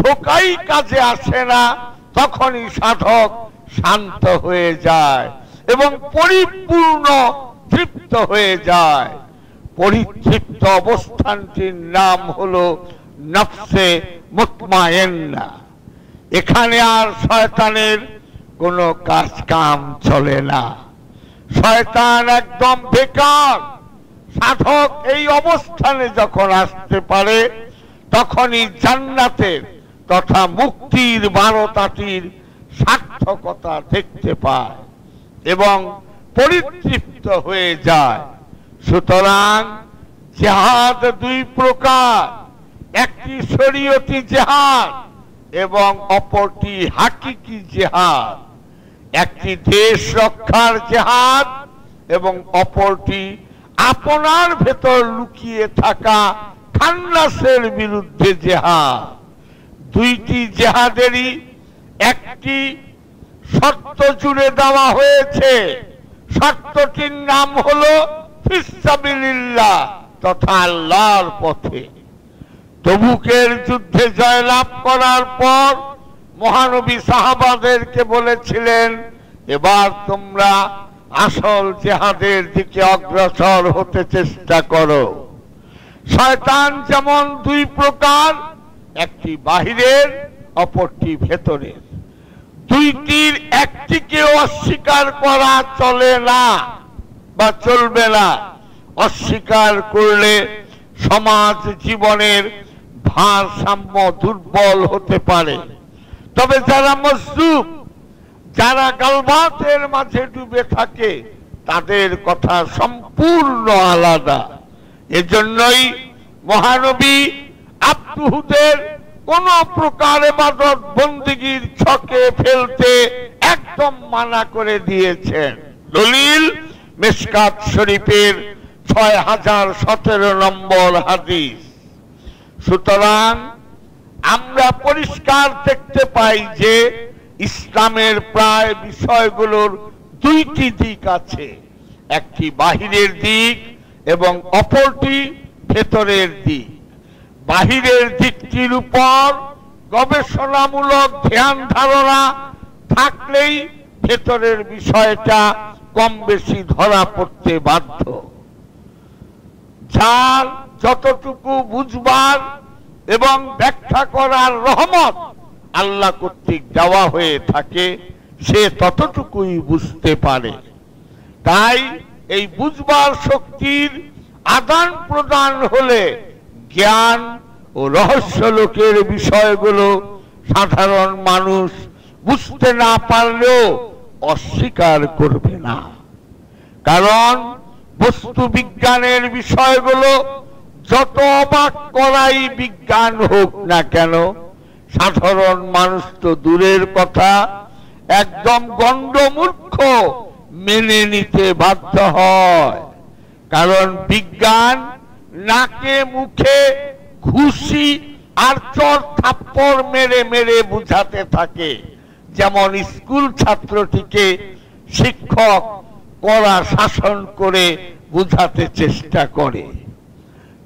धोकाई काजे आसे ना, तखनी साधक शांत हये जाय एवं परिपूर्ण तृप्त हये जाय। परितृप्त अवस्थानटीर नाम हलो नफ्से मुतमाइन्ना। एखाने आर शयतानेर कोनो काज काम चले ना। शयतान एकदम बेकार। साधक एई अवस्थाने जखन आसते पारे तखनी जान्नातेर तथा मुक्तिर बारताटीर सार्थकता देखते पाय एवं परितृप्त हये जाय। सुतरां जिहाद दुई प्रकार, एकटी शरीयती जिहाद एवं अपरटी हाकिकी जिहाद। एकटी देश रक्षार जिहाद एवं अपरटी आपनार भेतर लुकिये थाका खान्नासेर बिरुद्धे जिहाद। दुईटी जिहादेरी एकटी शर्त जुड़े देवा हयेछे। शर्तटीर नाम हलो फिस्साबिलिल्लाह तथा आल्लाहर पथे। तबुकेर युद्धे जयलाभ करार पर महानबी साहाबादेरके बोलेछिलेन, एबार तोमरा आसल जिहादेर दिके अग्रसर होते चेष्टा करो। शयतान जेमन दुई प्रकार, एकटी बाहिरेर अपरटी भेतरेर। दुइटिर एकटिके अस्वीकार करा चले ना बा चलबे ना। अस्वीकार करले समाज जीवनेर भारसाम्य दुर्बल होते पारे। तबे जारा मजलूम जारा गलबातेर माझे डूबे थाके तादेर कथा सम्पूर्ण आलादा। एजन्यई महानबी आब्दुहुदेर कोनो प्रकार इबादत बंदिगीर छके फेलते एकदम माना करे दिएछेन। दलिल मिशकात शरीफेर छय हजार सतर नम्बर हादिस। सुतरां আমরা পরিষ্কার দেখতে পাই যে ইসলামের প্রায় বিষয়গুলোর দুইটি দিক আছে, একটি বাহিরের দিক এবং অপরটি ভেতরের দিক। বাহিরের দিকটির উপর গবেষণামূলক ধ্যান ধারণা থাকলেই ভেতরের বিষয়টা কম বেশি ধরা পড়তে বাধ্য। যার যতটুকু বুঝবার এবং ব্যাখ্যা করার রহমত আল্লাহ কর্তৃক দেওয়া হয়ে থাকে সে ততটুকুই বুঝতে পারে। তাই এই বুঝবার শক্তির আদান প্রদান হলে জ্ঞান ও রহস্য লোকের বিষয়গুলো সাধারণ মানুষ বুঝতে না পারলেও অস্বীকার করবে না, কারণ বস্তু বিজ্ঞানের বিষয়গুলো যত অবাক করাই বিজ্ঞান হোক না কেন সাধারণ মানুষ তো দূরের কথা একদম গণ্ডমূর্খ মেনে নিতে বাধ্য হয়। কারণ বিজ্ঞান নাকে মুখে ঘুষি আর চর থাপ্পড় মেরে মেরে বুঝাতে থাকে। যেমন স্কুল ছাত্রটিকে শিক্ষক কড়া শাসন করে বুঝাতে চেষ্টা করে,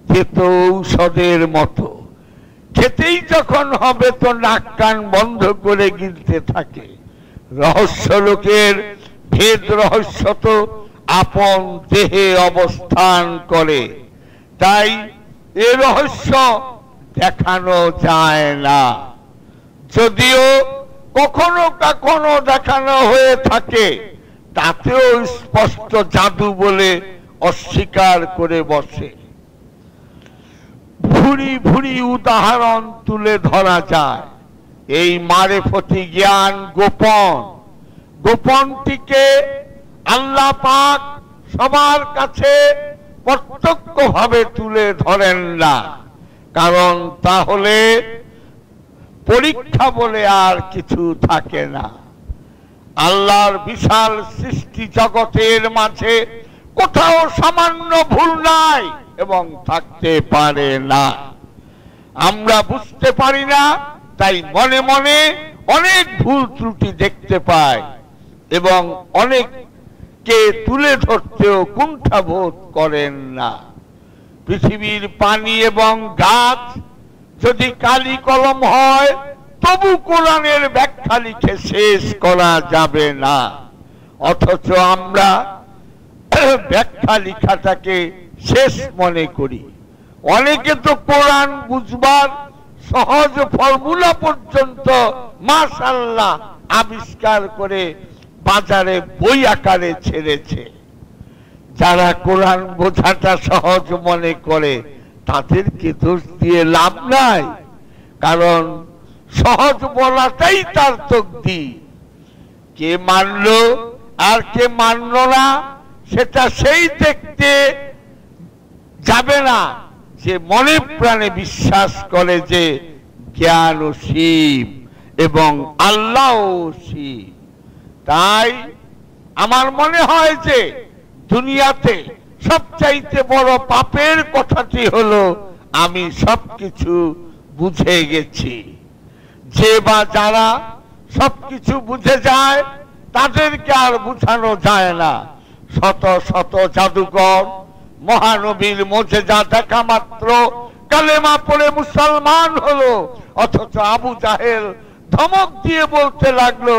তেতো ঔষধের মতো খেতেই যখন হবে তো নাক কান বন্ধ করে গিলতে থাকে। রহস্য লোকের ভেদ রহস্য তো আপন দেহে অবস্থান করে, তাই এ রহস্য দেখানো যায় না। যদিও কখনো কখনো দেখানো হয়ে থাকে, তাতেও স্পষ্ট জাদু বলে অস্বীকার করে বসে। ভুরি ভুরি উদাহরণ তুলে ধরা যায়। এই মারেফতি জ্ঞান গোপন, গোপনটিকে আল্লাহ পাক সবার কাছে প্রত্যক্ষভাবে তুলে ধরেন না, কারণ তাহলে পরীক্ষা বলে আর কিছু থাকে না। আল্লাহর বিশাল সৃষ্টি জগতের মাঝে কোথাও সামান্য ভুল নাই এবং থাকতে পারে না। আমরা বুঝতে পারি না, তাই মনে মনে অনেক ভুল ত্রুটি দেখতে পাই এবং অনেককে তুলে ধরতেও কুণ্ঠাবোধ করেন না। পৃথিবীর পানি এবং গাছ যদি কালি কলম হয় তবু কোরআনের ব্যাখ্যা লিখে শেষ করা যাবে না, অথচ আমরা ব্যাখ্যা লিখাটাকে শেষ মনে করি। অনেকে তো কোরআন বুঝবার সহজ ফর্মুলা পর্যন্ত মাশাআল্লাহ আবিষ্কার করে বাজারে বই আকারে ছেড়েছে। যারা কোরআন বোঝাটা সহজ মনে করে তাদেরকে দোষ দিয়ে লাভ নাই, কারণ সহজ বলাটাই তার তকদির। কে মানল আর কে মানল না সেটা সেই দেখতে যাবে না যে মনে প্রাণে বিশ্বাস করে যে জ্ঞান অসীম এবং আল্লাহ অসীম। তাই আমার মনে হয় যে দুনিয়াতে সবচাইতে বড় পাপের কথাটি হলো আমি সবকিছু বুঝে গেছি। যে বা যারা সবকিছু বুঝে যায় তাদেরকে আর বুঝানো যায় না। শত শত জাদুকর মহানবীর মুজিজা দেখা মাত্র কালেমা পড়ে মুসলমান হলো, অথচ আবু জাহেল ধমক দিয়ে বলতে লাগলো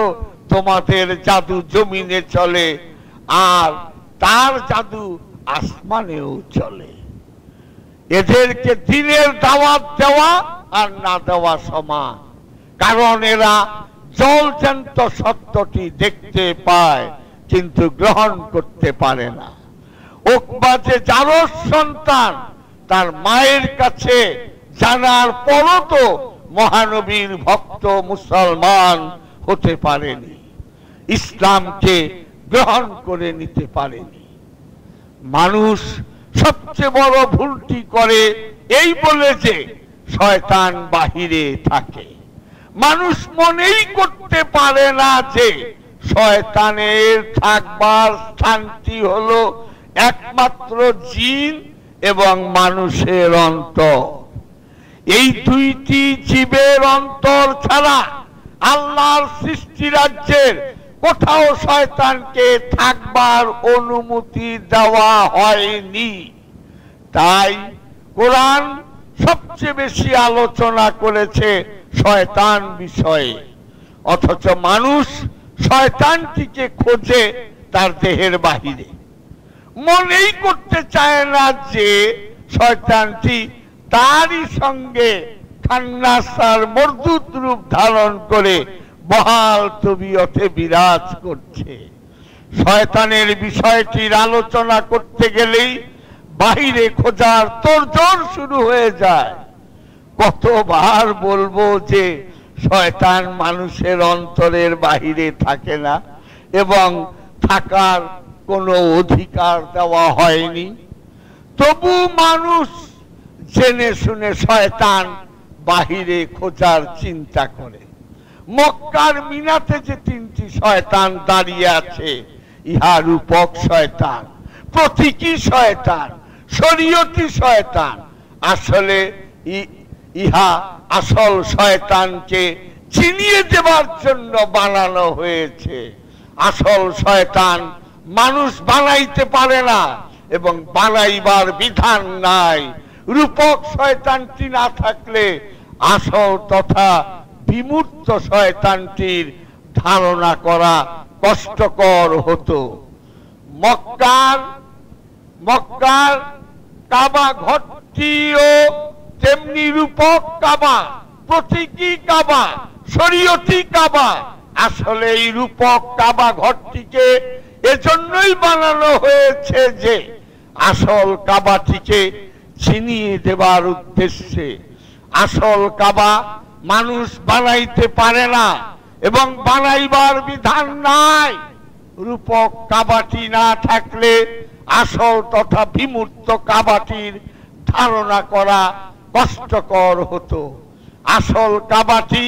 তোমাদের জাদু জমিনে চলে আর তার জাদু আসমানেও চলে। এদেরকে দ্বীনের দাওয়াত দেওয়া আর না দেওয়া সমান, কারণ এরা জলজান্ত সত্যটি দেখতে পায় কিন্তু গ্রহণ করতে পারে না। উকবা যে জারর সন্তান তার মায়ের কাছে জানার পরও তো মহানবীর ভক্ত মুসলমান হতে পারেনি, ইসলামকে গ্রহণ করে নিতে পারেনি। মানুষ সবচেয়ে বড় ভুলটি করে এই বলে যে শয়তান বাহিরে থাকে। মানুষ মনেই করতে পারে না যে শয়তানের থাকবার স্থানটি হলো একমাত্র জিন এবং মানুষের অন্তর। जीवेर अंतर छाड़ा आल्लार सृष्टि राज्येर कोथाओ शयतानके थाकबार अनुमति देवा हयनि। ताई कुरान सबचेये बेशी आलोचना करेछे शयतान विषये, अथच मानुष शयतानटिके खोजे तार देहेर बाहिरे। मनेई करते चाय ना जे शयतानटी तारी संगे खान्नासार मर्दूत रूप धारण करे बहाल तबियते बिराज करछे। शयतानेर विषयटिर आलोचना करते गेलेई बाहिरे खोजार तोड़जोड़ शुरू हो जाए। कतबार बोलबो जे शयतान मानुषेर अंतरेर बाहिरे थाके ना एवं थाकार कोनो अधिकार देवा हयनि, तबु मानुष जेने शुने शयतान बाहिरे खोजार चिंता करे। मक्कार मिनाते जे तीनटी शयतान दाड़िये आछे इहा रूपक शयतान, प्रतीकी शयतान, शरियती शयतान। आसले इहा आसल शयतानके चिनिये देवार जन्य बानानो हयेछे। आसल शयतान मानुष बानाइते पारे ना एबं बानाइबार विधान नाई। रूपक शयतानटी ना थाकले आसल तथा विमूर्त शयतानटिर धारणा करा कष्टकर हतो। मक्कार मक्कार काबा घरटिओ तेमनि रूपक काबा, प्रतीकी काबा, शरियती काबा। आसले ई रूपक काबा घरटिके एजन्यई बानानो हयेछे जे आसल काबाटिके छिनिये देवार उद्देश्ये। आसल काबा मानुष बानाइते पारे ना एवं बानाइबार विधान नाई। रूपक काबाटी ना थाकले आसल तथा विमूर्त काबाटीर धारणा करा कष्टकर हतो। आसल काबाटी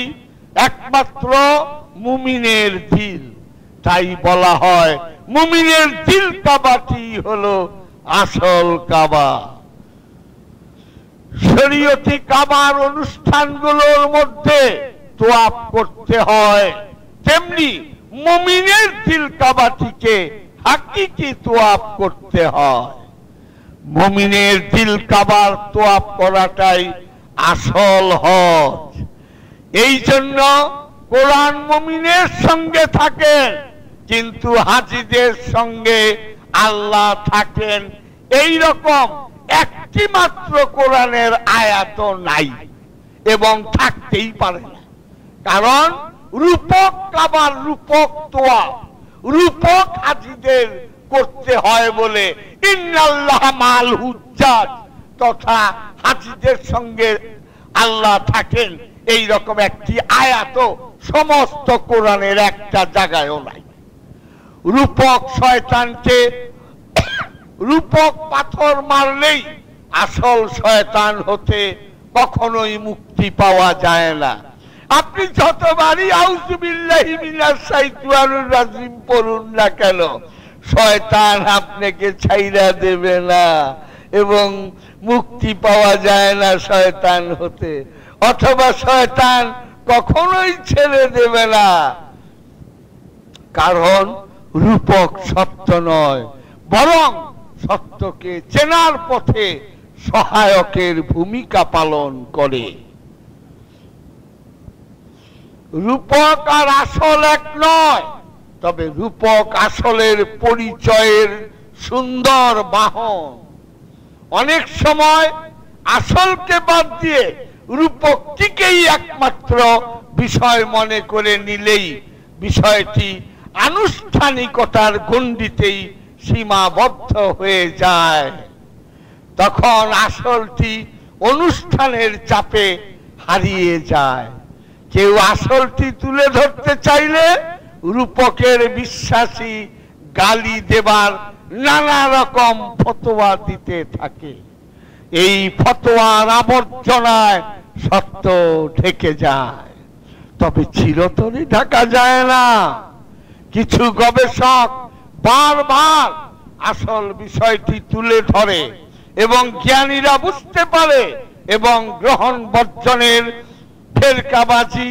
एकमात्र मुमिनेर दिल, ताई बला हय मुमिनेर दिल काबाटी हलो आसल काबा। शरियती काबार अनुष्ठानगुलोर मध्य तोआप करते हय, तेमनि मुमिनेर दिल काबाटीके हकीकी तोआप करते हय। मुमिनेर दिल काबार तोआप कराटाई आसल हज। एई जन्य कुरान मुमिनेर संगे थाके किन्तु हाजीदेर संगे आल्लाह थाकेन, एई रकम एकटी मात्र कुरानेर आयात नाई एवं थाकतेई पारे ना। कारण रूपक काबार रूपक तोआ रूपक हाजीदेर करते हय बोले इन्नाल्लाह माल हुज्जात तथा हाजीदेर संगे आल्लाह थाकेन, एई रकम एकटी आयात समस्त कुरानेर एकटा जायगायও नाई। रूपक शयतानके रूपक पाथर मारलेई आसल शयतान होते कखनोई मुक्ति पावा जाए ना। आपनी जतबारई आउजुबिल्लाहि मिनाश शैतानिर राजीम पढ़ुन ना केन शयतान आपनाके छाइड़ा देबे ना एवं मुक्ति पावा जाए ना शयतान होते, अथवा शयतान कखनोई छेड़े देबे ना। कारण रूपक सत्य नय बरং सत्यके চেনার পথে সহায়কের ভূমিকা পালন করে। রূপক আর আসল এক নয়, তবে রূপক আসলের পরিচয়ের সুন্দর বাহন। অনেক সময় আসলকে বাদ দিয়ে রূপকটিকেই একমাত্র বিষয় মনে করে নিলেই বিষয়টি আনুষ্ঠানিকতার গণ্ডিতেই सीमाबद्ध हो जाए। तखन आसलटी अनुष्ठानेर चापे हारिए जाए। केउ आसलटी तुले धरते चाइले रूपकेर विश्वासी गाली देवार नाना रकम फतोया दिते थाके। एई फतोयार आबर्जनाय सत्य ढेके जाए, तबे चिरतरे ढाका जाए ना। किछु गवेषक बार बार आसल विषयटी तुले धरे एवं ज्ञानीरा बुझते पारे एवं ग्रहण बर्जनेर फेरकाबाजी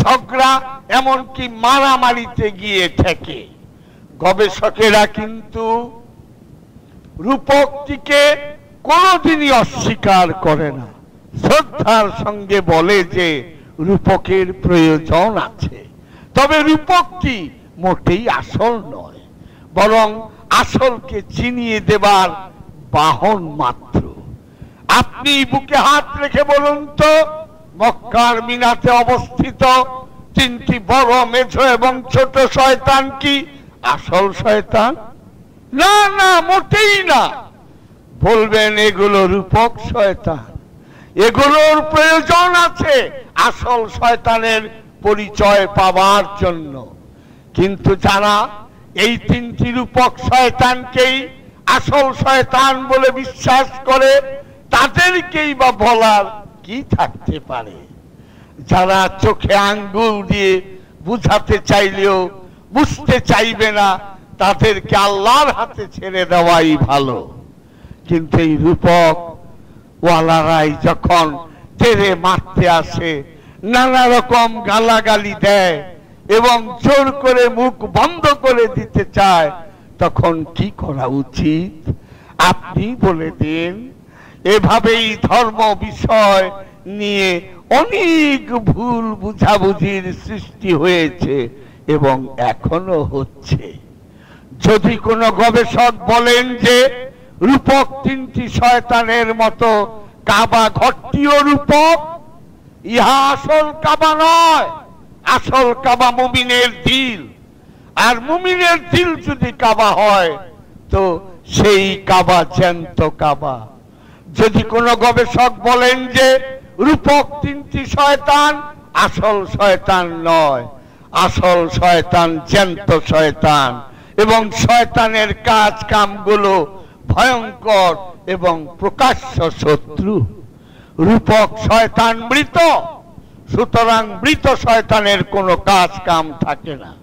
झगड़ा एमनकी मारामारिते गिये ठेके। गवेषकेरा किन्तु रूपकटिके कोनोदिनই अस्वीकार करे ना, श्रद्धार संगे बोले जे रूपकेर प्रयोजन आछे, तबे रूपकटी मोटेई आसल नय, बरং आसलके चिनिये देवार बाहन मात्र। आपनी बुके हाथ रेखे बोलुन तो मक्कार मिनाते अवस्थित तीनटी बड़ मेझो एवं छोट शयतान की आसल शयतान? ना ना मोटेई ना। बोलबेन एगुलो रूपक शयतान, एगुलोर प्रयोजन आछे आसल शयतानेर परिचय पावार जन्य। किन्तु जारा एई तीनटी रूपक शयतानकेई आसल शयतान बोले विश्वास करे तादेरकेई बा बोलार की थाकते पारे? जारा चोखे आंगुल दिये बुझाते चाइलेओ बुझते चाइबे ना तादेरके आल्लाहर हाते छेड़े देवाई भालो। किन्तु एई रूपक वालाराई जखन तेरे मारते आसे नाना रकम गालागाली देय एवं जोर करे मुख बंध करे दिते चाय, तखन की करा उचित? आपनी बोले देन। एभावेई धर्म विषय निये अनेक भूल बुझाबुझिर सृष्टि हयेछे एवं एखोनो हच्छे। यदि कोनो गवेषक बोलेन जे रूपक तीनटी शयतानेर मतो काबा घरटिओ रूपक, इहा आसल काबा नय, आसल काबा मुमिनेर दिल। आर मुमिनेर दिल जदि काबा हय तो सेई काबा च्यांत काबा। यदि कोनो गवेषक बोलेन जे रूपक तीनटी शयतान, आसल शयतान नय, आसल शयतान च्यांत शयतान एवं शयतानेर काज कामगुलो भयंकर एवं प्रकाश्य शत्रु। रूपक शयतान मृत, सुतरां मृत शयतानेर कोनो काज काम थाके ना,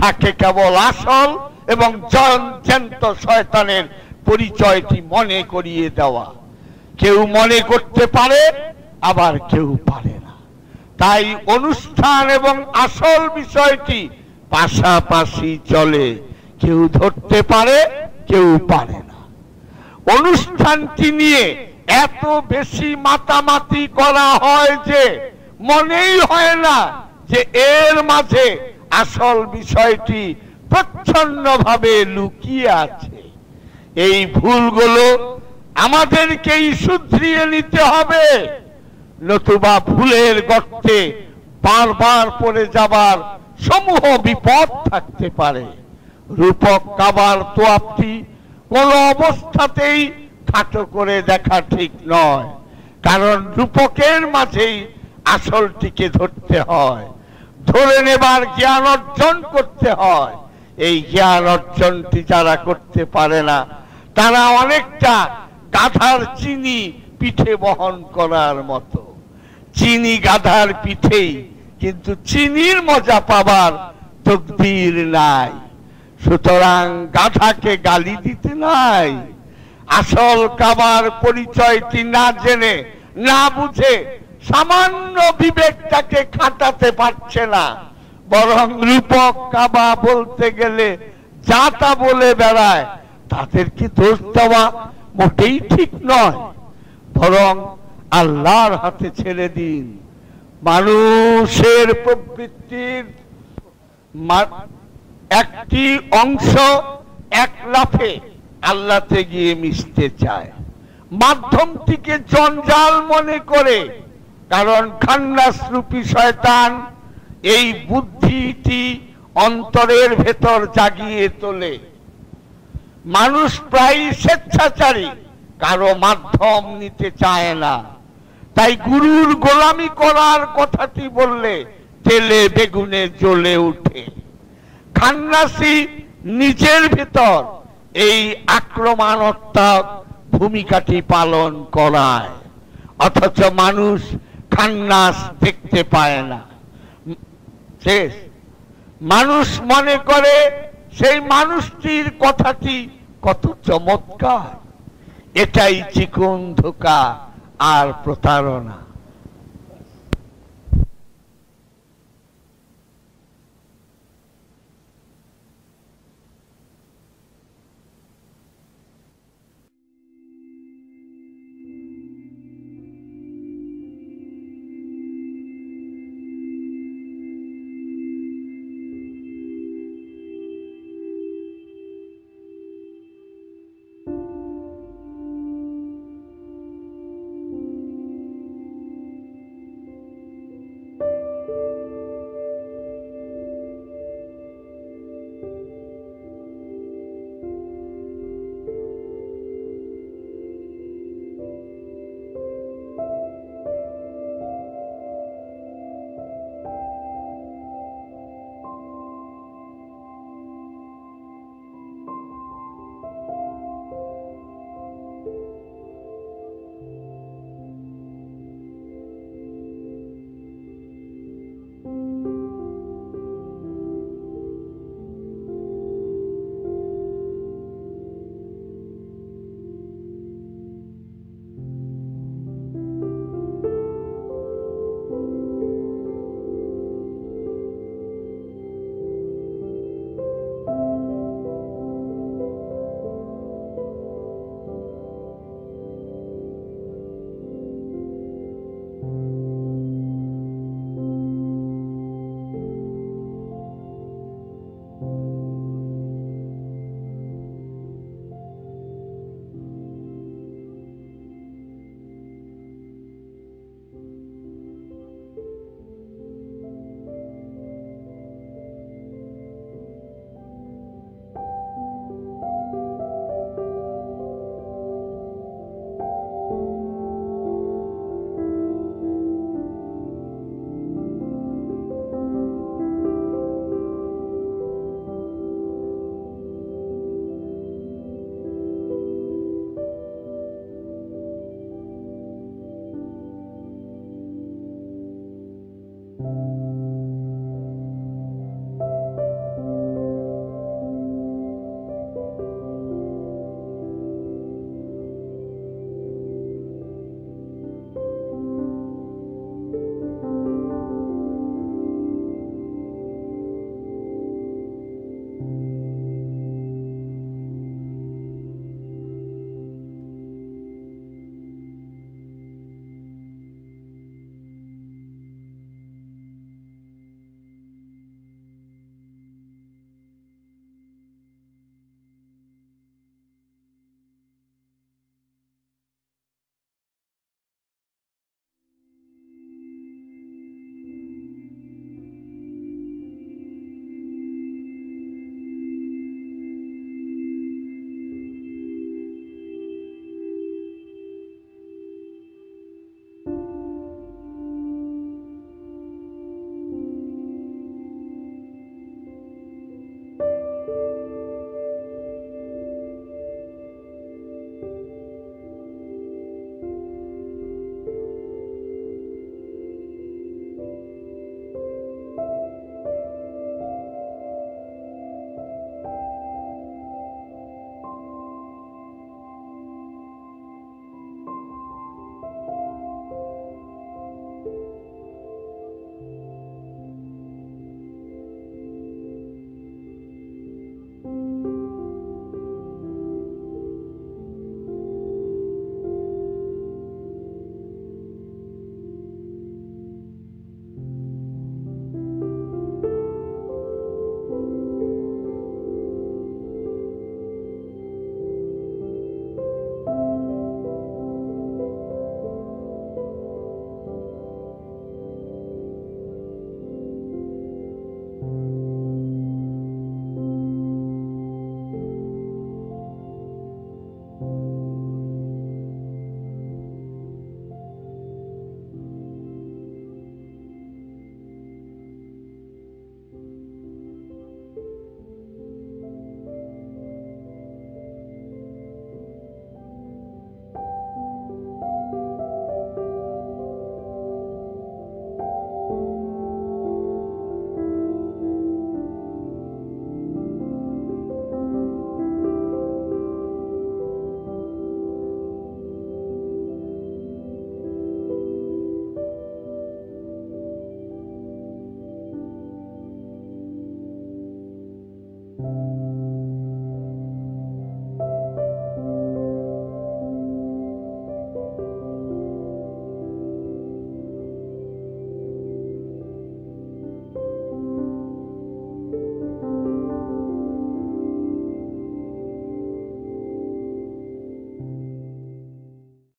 थाके केवल आसल एवं च्यांत शयतानेर परिचयटी मने करिये देवा। केउ मने करते पारे आबार केउ पारे ना, ताई अनुष्ठान एवं आसल विषयटी पाशापाशी चले, केउ धरते पारे केउ पारे ना। अनुष्ठानटी निये एतो बेशी मातामाती करा हय जे मनेई हय ना जे एर माझे आसल विषयटी प्रच्छन्नभावे लुकिये आछे। एई भूलगुलो आमादेरकेई सुधरिये निते हबे, नतुबा भूलेर गर्ते बार बार पड़े जाबार समूह विपद थाकते पारे। रूपक काबार तोयापटी कोनो अवस्थातेई खाटो करे देखा ठीक नय, कारण रूपकेर माझेई आसलटिके धरते हय, धरे नेबार ज्ञान अर्जन करते हय। एई ज्ञान अर्जनटी जारा करते पारे ना तारा अनेकटा गाधार चीनी पीठे बहन करार मतो। चीनी गाधार पीठे किन्तु चीनीर मजा पावार तकदीर नाई, सुतरां गाधाके गाली दिते नाई। आसल काबार परिचयटी ना जेने ना बुझे सामान्य विवेकटाके खाटाते पारछे ना, बरং रूपक काबा बोलते गेले जा ता बोले बेड़ाय तादेरके दोष देওয়া मोटेई ठीक नय, बरং आल्लाहर हाथे छेड़े दिन। मानुषेर प्रवृत्तिर एकटी अंश एक लाफे आल्लाहते गिये मिशते चाय, माध्यमटिके जंजाल मने करे, कारण खान्नास रूपी शयतान एई बुद्धिटी अंतरेर भेतर जागिये तोले। मानुष प्राय स्वेच्छाचारी, कारो माध्यम निते चाय ना, ताई गुरुर गोलामी करार कथाटी बोलले तेले बेगुने ज्वले उठे। खान्नासी निजेर भीतर एई आक्रमणात्मक भूमिकाटी पालन कराय, अथच मानुष खान्नास देखते पाय ना। शेष मानुष मने करे सेई मानुषटीर कथाटी कत चमत्कार। एटाई चिकन धोका আর প্রতারণা।